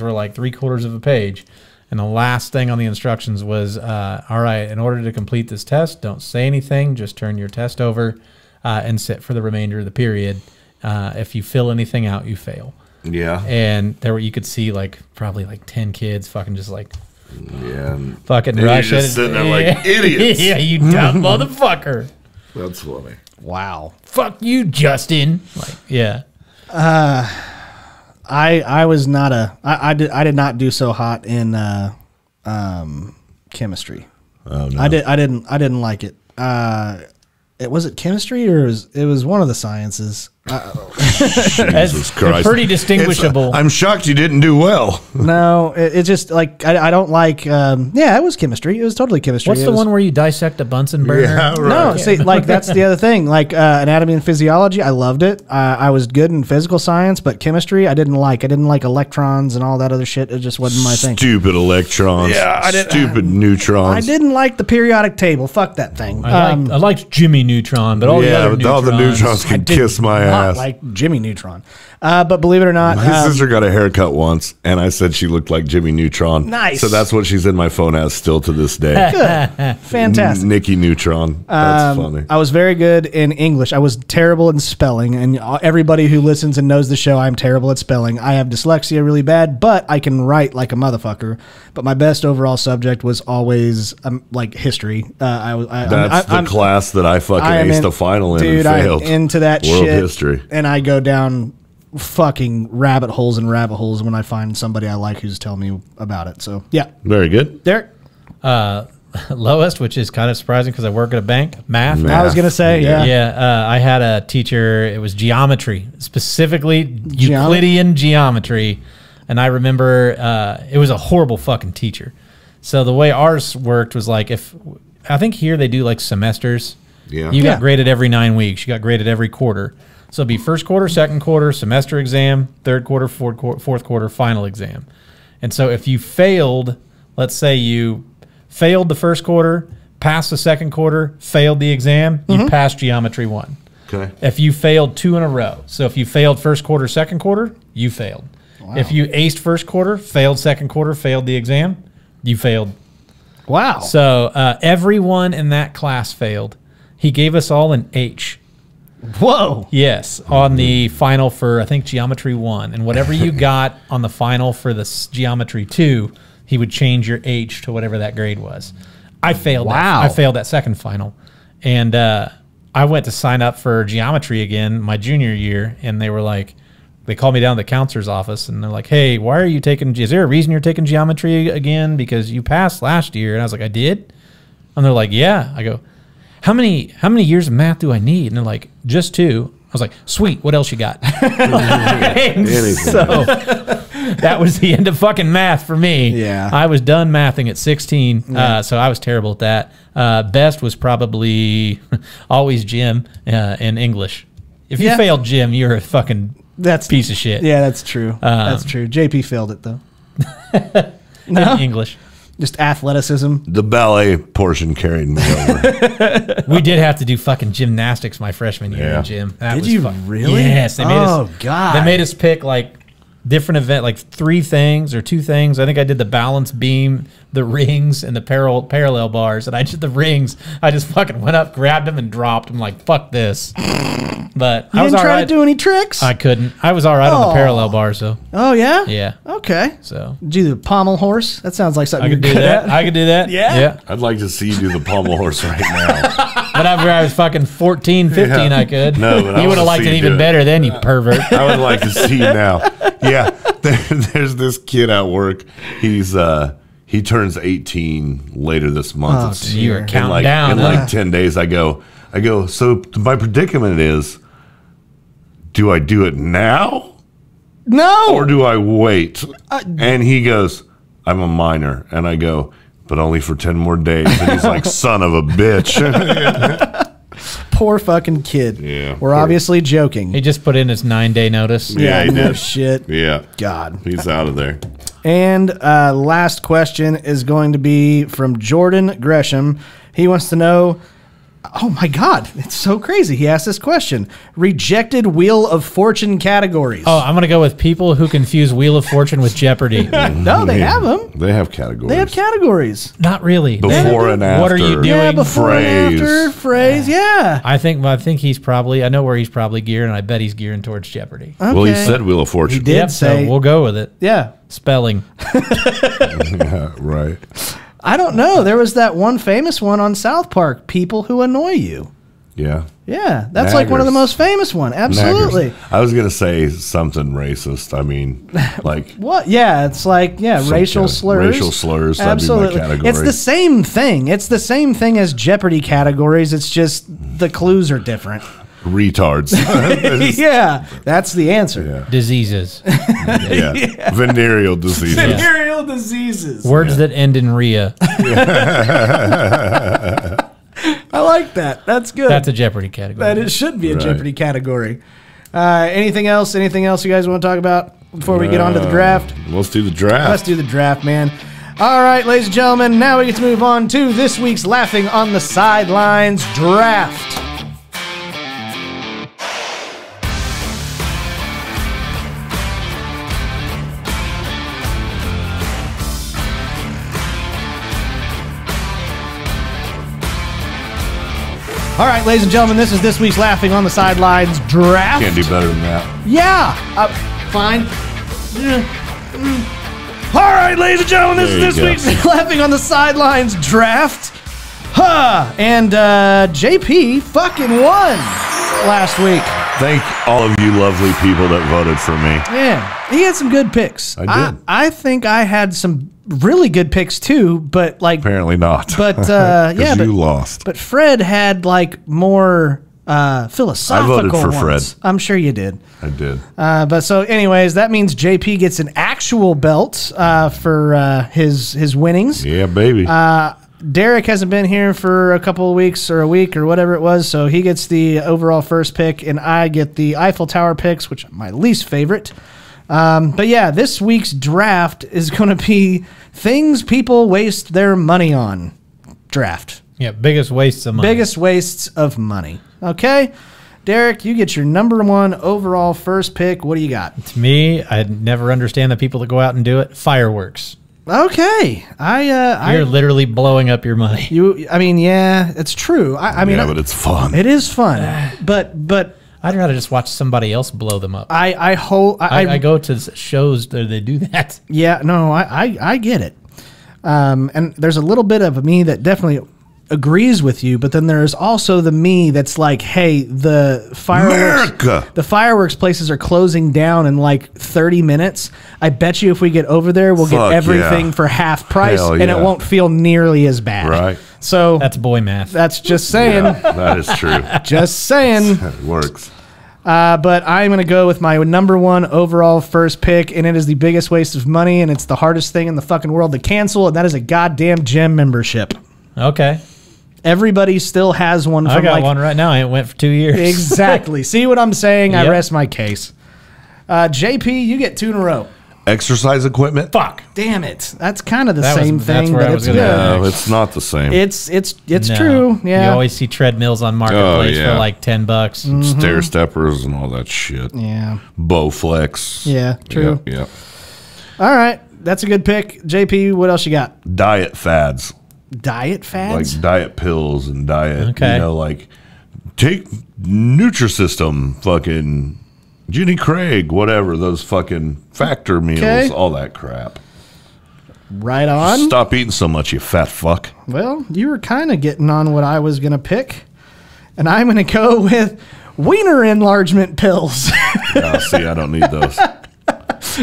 were like 3/4 of a page. And the last thing on the instructions was, all right, in order to complete this test, don't say anything. Just turn your test over and sit for the remainder of the period. If you fill anything out, you fail. Yeah. And there were, you could see like probably like 10 kids fucking just like, fucking rush it. Sitting there like idiots. Yeah, you dumb motherfucker. That's funny. Wow. Fuck you, Justin. Like, yeah. I was not a, I did not do so hot in chemistry. Oh no. I didn't like it. Was it chemistry or it was one of the sciences? Jesus Christ. Pretty distinguishable. I'm shocked you didn't do well. No, it's just like I don't like. Yeah, it was chemistry. It was totally chemistry. What's the one where you dissect a Bunsen burner? Yeah, right. No, see, like that's the other thing. Like anatomy and physiology, I loved it. I was good in physical science, but chemistry, I didn't like. I didn't like electrons and all that other shit. It just wasn't my thing. Stupid electrons. Yeah, stupid neutrons. I didn't like the periodic table. Fuck that thing. I liked Jimmy Neutron, but all the neutrons can kiss my ass. Like Jimmy Neutron. But believe it or not, my sister got a haircut once, and I said she looked like Jimmy Neutron. Nice. So that's what she's in my phone as still to this day. Good. Fantastic. Nikki Neutron. That's funny. I was very good in English. I was terrible in spelling, and everybody who listens and knows the show, I'm terrible at spelling. I have dyslexia really bad, but I can write like a motherfucker. But my best overall subject was always like history. That's the class that I fucking aced the final in, dude, and failed. I'm into that world shit. History. And I go down fucking rabbit holes when I find somebody I like who's telling me about it. So, yeah. Very good. Derek? Lowest, which is kind of surprising because I work at a bank. Math. I was going to say, yeah. Yeah, I had a teacher. It was geometry, specifically Euclidean geometry. And I remember it was a horrible fucking teacher. So the way ours worked was like I think here they do like semesters. Yeah. You got graded every 9 weeks. You got graded every quarter. So it'd be first quarter, second quarter, semester exam, third quarter, fourth quarter, final exam. And so if you failed, let's say you failed the first quarter, passed the second quarter, failed the exam, mm-hmm. you passed geometry one. Okay. If you failed two in a row, so if you failed first quarter, second quarter, you failed. Wow. If you aced first quarter, failed second quarter, failed the exam, you failed. Wow. So everyone in that class failed. He gave us all an H. Whoa. Yes, on the final for, I think, geometry one. And whatever you got on the final for the geometry two, he would change your H to whatever that grade was. I failed. Wow. That. I failed that second final. And I went to sign up for geometry again my junior year, and they were like, they called me down to the counselor's office, and they're like, hey, why are you taking, is there a reason you're taking geometry again? Because you passed last year. And I was like, I did? And they're like, yeah. I go, how many years of math do I need? And they're like, just two. I was like, sweet, what else you got? And so that was the end of fucking math for me. Yeah. I was done mathing at 16, yeah. So I was terrible at that. Best was probably always gym and English. If you failed gym, you're a fucking... That's piece of shit. Yeah, that's true. That's true. J.P. failed it, though. No? English. Just athleticism. The ballet portion carried me over. We did have to do fucking gymnastics my freshman year in gym. That did you really? Yes. They made us, God. They made us pick, like, different event, like three things or two things. I think I did the balance beam, the rings, and the parallel bars. And I did the rings. I just fucking went up, grabbed them, and dropped them. Like, fuck this. But you didn't try to do any tricks? I couldn't. I was all right on the parallel bars, though. Oh, yeah? Yeah. Okay. So do the pommel horse? That sounds like something you could do. I could do that. Yeah? Yeah. I'd like to see you do the pommel horse right now. Whenever I was fucking 14, 15, I could. No, but you would have liked it even better then, you pervert. I would like to see you now. Yeah. There's this kid at work. He's he turns 18 later this month. Oh, you're counting down. In like 10 days, I go, so my predicament is, do I do it now? No. Or do I wait? And he goes, I'm a minor. And I go, but only for 10 more days. And he's like, son of a bitch. Poor fucking kid. Yeah. We're obviously joking. He just put in his 9-day notice. Yeah, he did. Shit. Yeah. God. He's out of there. And last question is going to be from Jordan Gresham. He wants to know, oh my God, it's so crazy. He asked this question. Rejected Wheel of Fortune categories. Oh, I'm going to go with people who confuse Wheel of Fortune with Jeopardy. No, they have them. They have categories. They have categories. Not really. Before and after. What are you doing? Yeah, before and after. Phrase, yeah. I think he's probably, I know where he's probably gearing, and I bet he's gearing towards Jeopardy. Okay. Well, he said Wheel of Fortune. He did say. So we'll go with it. Yeah. Spelling. Yeah, right. I don't know. There was that one famous one on South Park, people who annoy you. Yeah. Yeah. That's Naggers. Like one of the most famous ones. Absolutely. Naggers. I was going to say something racist. I mean, like. What? Yeah. It's like, yeah, racial slurs. Racial slurs. Absolutely. That'd be my category. It's the same thing. It's the same thing as Jeopardy categories. It's just the clues are different. Retards. Yeah, that's the answer. Yeah. Diseases. Yeah. Yeah. Venereal diseases. Venereal diseases. Words that end in Rhea. Yeah. I like that. That's good. That's a Jeopardy category. That it should be a Jeopardy category. Anything else? Anything else you guys want to talk about before we get on to the draft? Let's do the draft. Let's do the draft, man. All right, ladies and gentlemen, now we get to move on to this week's Laughing on the Sidelines draft. All right, ladies and gentlemen, this is this week's Laughing on the Sidelines draft. Can't do better than that. Yeah. Fine. All right, ladies and gentlemen, this is this week's Laughing on the Sidelines draft. Huh. And JP fucking won last week. Thank all of you lovely people that voted for me. Yeah. He had some good picks. I did. I think I had some really good picks too, but like apparently not. But yeah, you lost. But Fred had like more philosophical. I voted for ones. Fred. I'm sure you did. I did. But so, anyways, that means JP gets an actual belt for his winnings. Yeah, baby. Derek hasn't been here for a couple of weeks or a week or whatever it was, so he gets the overall first pick, and I get the Eiffel Tower picks, which are my least favorite. But yeah, this week's draft is going to be things people waste their money on draft. Yeah, biggest wastes of money. Biggest wastes of money. Okay. Derek, you get your number one overall first pick. What do you got? To me, I never understand the people that go out and do it. Fireworks. Okay, you're literally blowing up your money. I mean, yeah, it's true. I mean, but it's fun. It is fun, but I'd rather just watch somebody else blow them up. I go to shows that they do that. Yeah, no, I get it. And there's a little bit of me that definitely agrees with you, but then there's also the me that's like, hey, the fireworks places are closing down in like 30 minutes. I bet you if we get over there, we'll get everything for half price, and it won't feel nearly as bad. Right. So that's boy math. That's just saying. Yeah, that is true. Just saying. It works. But I'm going to go with my number one overall first pick, and it is the biggest waste of money, and it's the hardest thing in the fucking world to cancel, and that is a goddamn gym membership. Okay. Everybody still has one. I got one right now. It went for 2 years. Exactly. See what I'm saying? Yep. I rest my case. J.P., you get two in a row. Exercise equipment. Fuck. Damn it. That's kind of the same thing. That's where I was going. No, it's not the same. It's true. Yeah. You always see treadmills on Marketplace for like $10. Mm-hmm. Stair steppers and all that shit. Yeah. Bowflex. Yeah. True. Yeah. All right. That's a good pick, J.P. What else you got? Diet fads. Diet fads? Like diet pills and diet, you know, like take Nutrisystem, fucking Jenny Craig, whatever, those fucking factor meals, all that crap. Right on. Stop eating so much, you fat fuck. Well, you were kind of getting on what I was going to pick, and I'm going to go with wiener enlargement pills. Yeah, see, I don't need those.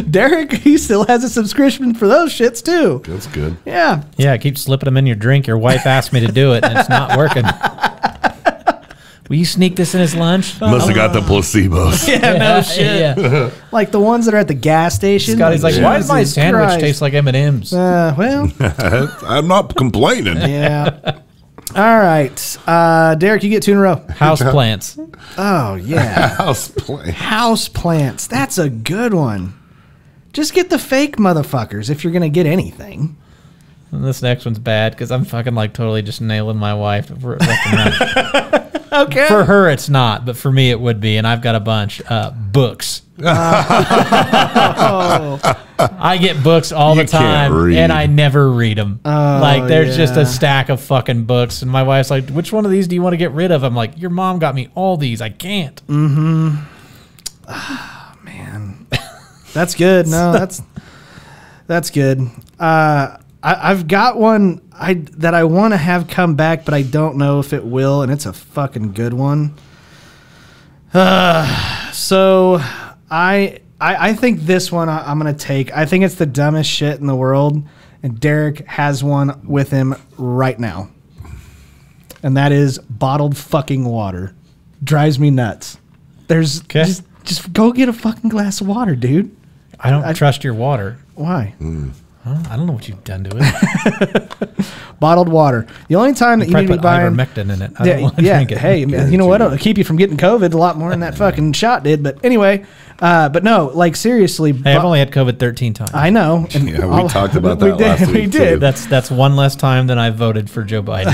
Derek, he still has a subscription for those shits, too. That's good. Yeah. Yeah, keep slipping them in your drink. Your wife asked me to do it, and it's not working. Will you sneak this in his lunch? Oh. Must have got the placebos. Yeah, no shit. Yeah. Like the ones that are at the gas station. Scotty's like, why does my sandwich taste like M&M's? Well. I'm not complaining. Yeah. All right. Derek, you get two in a row. Houseplants. Oh, yeah. Houseplants. Houseplants. That's a good one. Just get the fake motherfuckers if you're going to get anything. And this next one's bad because I'm fucking like totally just nailing my wife. Okay. For her, it's not, but for me, it would be, and I've got a bunch. Books. I get books all the time, and I never read them. Like, there's just a stack of fucking books, and my wife's like, which one of these do you want to get rid of? I'm like, your mom got me all these. I can't. Mm-hmm. Oh, man. That's good. No, that's good. I've got one that I want to have come back, but I don't know if it will, and it's a fucking good one. So I think this one I'm going to take. I think it's the dumbest shit in the world, and Derek has one with him right now, and that is bottled fucking water. Drives me nuts. There's just go get a fucking glass of water, dude. I don't trust your water. Why? I don't know what you've done to it. Bottled water. The only time that you need to be buying ivermectin in it. I don't want to drink it. Hey, man, you know what? It'll keep you from getting COVID a lot more than that fucking shot did. But anyway, but no, like seriously. Hey, I've only had COVID 13 times. I know. And yeah, we talked about that last week. We did. That's one less time than I voted for Joe Biden.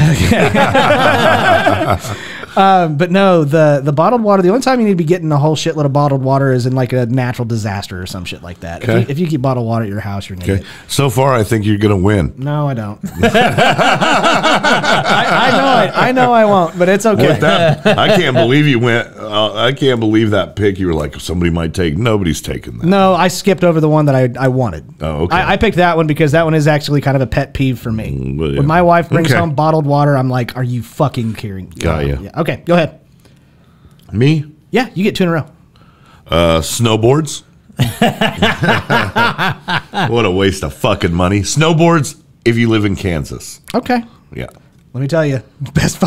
But no, the bottled water. The only time you need to be getting a whole shitload of bottled water is in like a natural disaster or some shit like that. If you keep bottled water at your house, you're gonna get it. So far, I think you're gonna win. No, I don't. I know I won't, but it's okay. With that, I can't believe you went. I can't believe that pick. You were like, somebody might take. Nobody's taken that. No, I skipped over the one that I wanted. Oh, okay. I picked that one because that one is actually kind of a pet peeve for me. Well, yeah. When my wife brings home bottled water, I'm like, are you fucking kidding? Got you. Yeah. Okay, go ahead. Me? Yeah, you get two in a row. Snowboards. What a waste of fucking money. Snowboards if you live in Kansas. Okay. Yeah. Let me tell you, best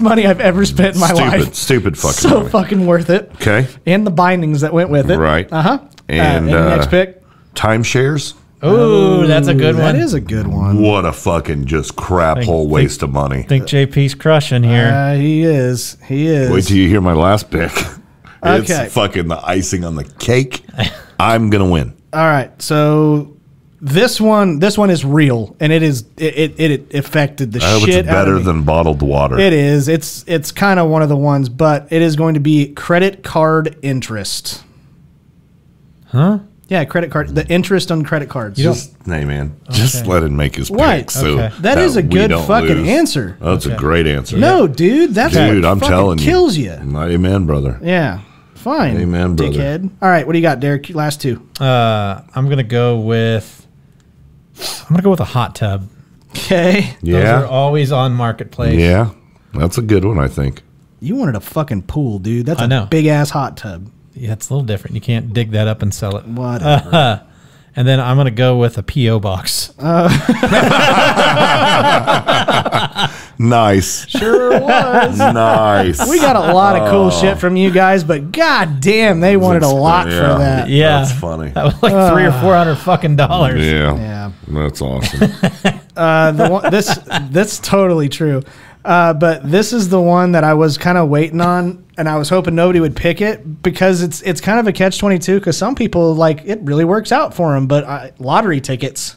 money I've ever spent in my life. Stupid fucking money. So fucking worth it. Okay. And the bindings that went with it. Right. Uh-huh. And next pick. Timeshares. Oh, that's a good one. That is a good one. What a fucking just crap hole waste of money. I think JP's crushing here. He is. He is. Wait till you hear my last pick. It's okay. Fucking the icing on the cake. I'm going to win. All right. So this one is real, and it affected the shit out of me. I hope it's better than bottled water. It is. It's kind of one of the ones, but it is going to be credit card interest. Huh? Yeah, credit card. The interest on credit cards. Just let him make his pick. Right. So okay. That is a good fucking answer. Oh, that's a great answer. No, dude. That's what fucking kills you. Amen, brother. Yeah. Fine. Amen, brother. Dickhead. All right. What do you got, Derek? Last two. I'm going to go with a hot tub. Okay. Yeah. Those are always on Marketplace. Yeah. That's a good one, I think. You wanted a fucking pool, dude. That's a big-ass hot tub. Yeah, it's a little different. You can't dig that up and sell it. Whatever. And then I'm going to go with a P.O. box. Nice. Sure was. Nice. We got a lot of cool shit from you guys, but goddamn, they wanted a lot for that. Yeah. That's funny. That was like $300 or $400 fucking dollars. Yeah. Yeah. That's awesome. That's totally true. But this is the one that I was kind of waiting on, and I was hoping nobody would pick it because it's kind of a catch-22 because some people, like, it really works out for them, but lottery tickets.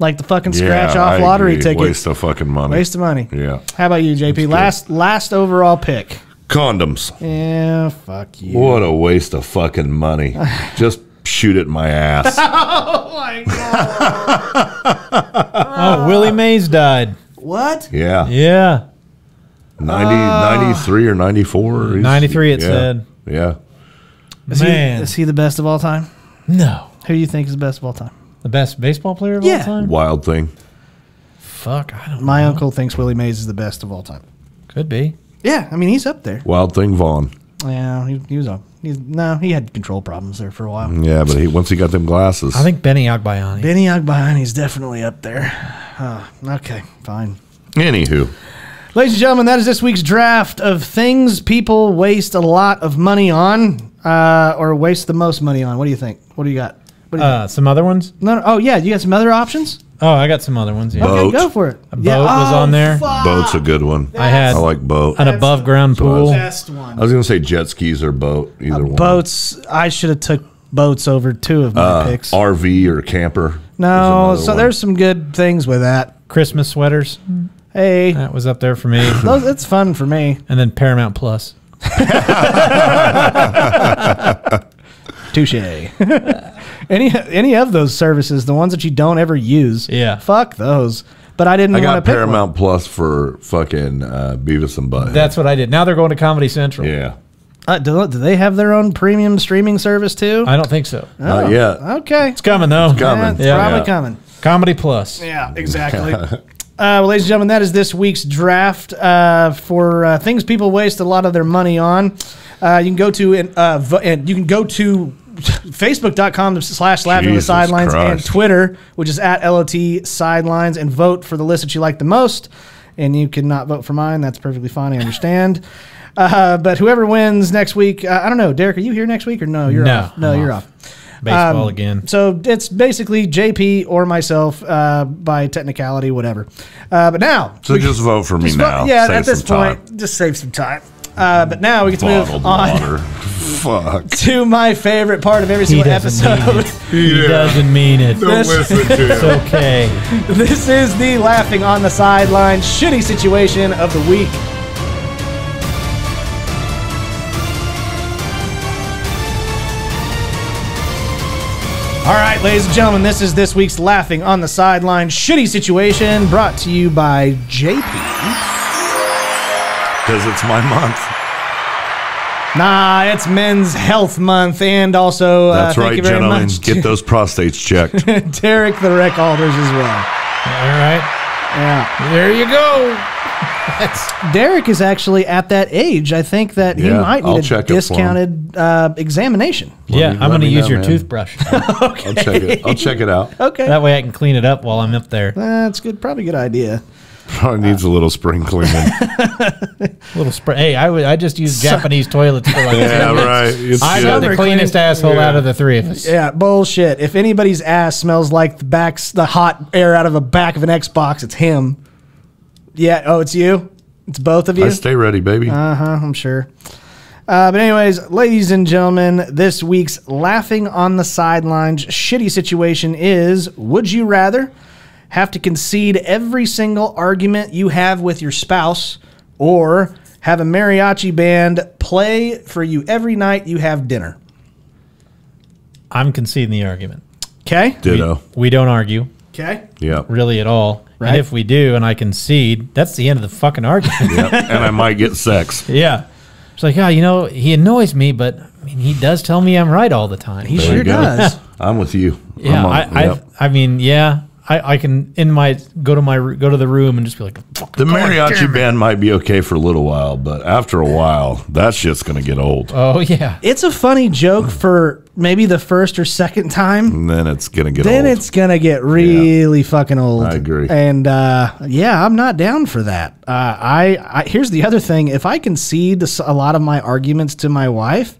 Like the fucking scratch-off lottery tickets. Waste of fucking money. Waste of money. Yeah. How about you, JP? Last overall pick. Condoms. Yeah, fuck you. What a waste of fucking money. Just shoot at my ass. Oh, my God. Oh, Willie Mays died. What? Yeah. Yeah. 93 or 94. 93 it said. Yeah. Is he the best of all time? No. Who do you think is the best of all time? The best baseball player of all time? Wild thing. Fuck, I don't know. My uncle thinks Willie Mays is the best of all time. Could be. Yeah, I mean, he's up there. Wild thing Vaughn. Yeah, he had control problems there for a while. Yeah, but once he got them glasses. I think Benny Agbayani. Benny Agbayani's definitely up there. Okay, fine. Anywho. Ladies and gentlemen, that is this week's draft of things people waste a lot of money on or waste the most money on. What do you think? What do you got? Some other ones? No. Oh, yeah. You got some other options? Oh, I got some other ones. Yeah. Okay, go for it. A boat was on there. Fuck. Boat's a good one. I like boat. An above ground pool. Best one. I was gonna say jet skis or boat. Either one. Boats. I should have took boats over two of my picks. RV or camper. No. So there's some good things with that. Christmas sweaters. Hey, that was up there for me. It's fun for me. And then Paramount Plus. Touche. Any of those services, the ones that you don't ever use, fuck those. But I didn't want to pick Paramount Plus for fucking Beavis and Butthead. That's what I did. Now they're going to Comedy Central. Yeah. Do they have their own premium streaming service too? I don't think so. Oh, not yet. Okay. It's coming, though. It's coming. It's probably coming. Comedy Plus. Yeah, exactly. Well, ladies and gentlemen, that is this week's draft for things people waste a lot of their money on. You can go to Facebook.com/LaughingOnTheSidelines and Twitter, which is @LOT Sidelines, and vote for the list that you like the most. And you cannot vote for mine. That's perfectly fine. I understand. But whoever wins next week, I don't know. Derek, are you here next week or no? You're off. No, you're off. Baseball again. So it's basically JP or myself by technicality, whatever. But now. So just vote for me now. Yeah, at this point, just save some time. But now we get to move on to my favorite part of every single episode. He doesn't mean it. Don't listen to it. It's okay. This is the Laughing on the Sidelines shitty situation of the week. All right, ladies and gentlemen, this is this week's Laughing on the Sidelines shitty situation brought to you by J.P. Because it's my month. Nah, it's Men's Health Month, and also that's right, you very gentlemen. Much get those prostates checked. Derek the Wreck Alders as well. All right, yeah, there you go. Derek is actually at that age. I think that he might need a discounted examination. I'm going to use your toothbrush. Okay. I'll check it out. Okay. That way I can clean it up while I'm up there. That's good. Probably a good idea. Probably needs a little spring cleaning. Hey, I just use Japanese toilets for like 10 minutes. I'm the cleanest asshole out of the three of us. Yeah, bullshit. If anybody's ass smells like the hot air out of the back of an Xbox, it's him. Yeah. Oh, it's you. It's both of you. Stay ready, baby. I'm sure. But anyways, ladies and gentlemen, this week's Laughing on the Sidelines shitty situation is: would you rather have to concede every single argument you have with your spouse, or have a mariachi band play for you every night you have dinner? I'm conceding the argument. Okay. Ditto. We don't argue. Okay. Yeah. Really at all. Right? And if we do and I concede, that's the end of the fucking argument. Yep. And I might get sex. Yeah. It's like, oh, you know, he annoys me, but I mean, he does tell me I'm right all the time. He sure does. I'm with you. Yeah. I can go to the room and just be like, the mariachi band might be okay for a little while, but after a while, that shit's gonna get old. Oh yeah, it's a funny joke for maybe the first or second time, and then it's gonna get old. Then it's gonna get really fucking old. I agree. And yeah, I'm not down for that. Here's the other thing: if I concede a lot of my arguments to my wife,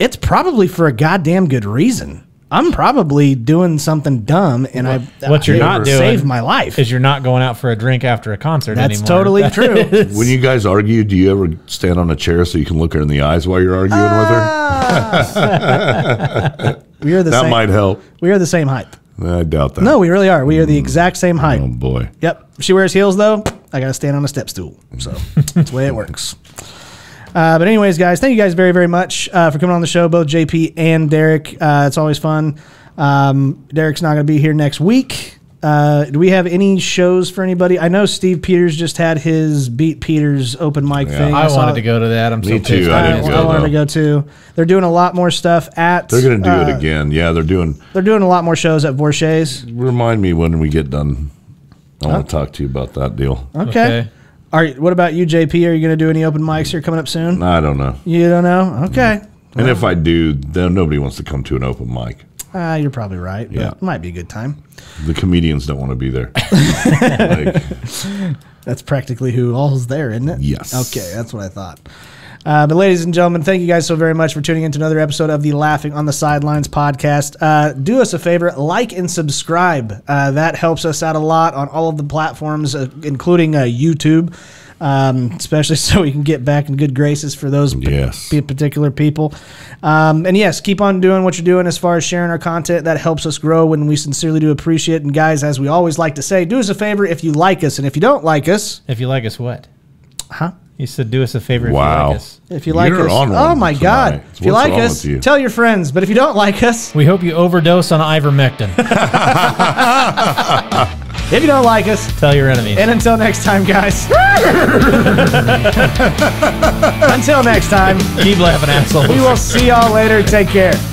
it's probably for a goddamn good reason. I'm probably doing something dumb, and what you're not doing saved my life. Is you're not going out for a drink after a concert anymore. That's totally true. When you guys argue, do you ever stand on a chair so you can look her in the eyes while you're arguing with her? We are the same. That might help. We are the same height. I doubt that. No, we really are. We are the exact same height. Oh, boy. Yep. She wears heels, though. I got to stand on a step stool. So that's the way it works. But anyways, guys, thank you guys very, very much for coming on the show, both JP and Derek. It's always fun. Derek's not going to be here next week. Do we have any shows for anybody? I know Steve Peters just had his Beat Peters open mic thing. I wanted to go to that. I'm so pissed. I wanted to go too. They're doing a lot more stuff at. They're going to do it again. Yeah, they're doing a lot more shows at Vorshay's. Remind me when we get done. I want to talk to you about that deal. Okay. What about you, JP? Are you going to do any open mics here coming up soon? I don't know. You don't know? Okay. And if I do, then nobody wants to come to an open mic. You're probably right. Yeah. But it might be a good time. The comedians don't want to be there. That's practically who all's there, isn't it? Yes. Okay, that's what I thought. But ladies and gentlemen, thank you guys so very much for tuning in to another episode of the Laughing on the Sidelines podcast. Do us a favor, like and subscribe. That helps us out a lot on all of the platforms, including YouTube, especially so we can get back in good graces for those particular people. And yes, keep on doing what you're doing as far as sharing our content. That helps us grow, and we sincerely do appreciate it. And guys, as we always like to say, do us a favor if you like us, and if you don't like us. If you like us what? Huh? He said, do us a favor if you like us. If you like us. Oh, my God. If you like us, tell your friends. But if you don't like us. We hope you overdose on ivermectin. If you don't like us. Tell your enemies. And until next time, guys. Until next time. Keep laughing, assholes. We will see y'all later. Take care.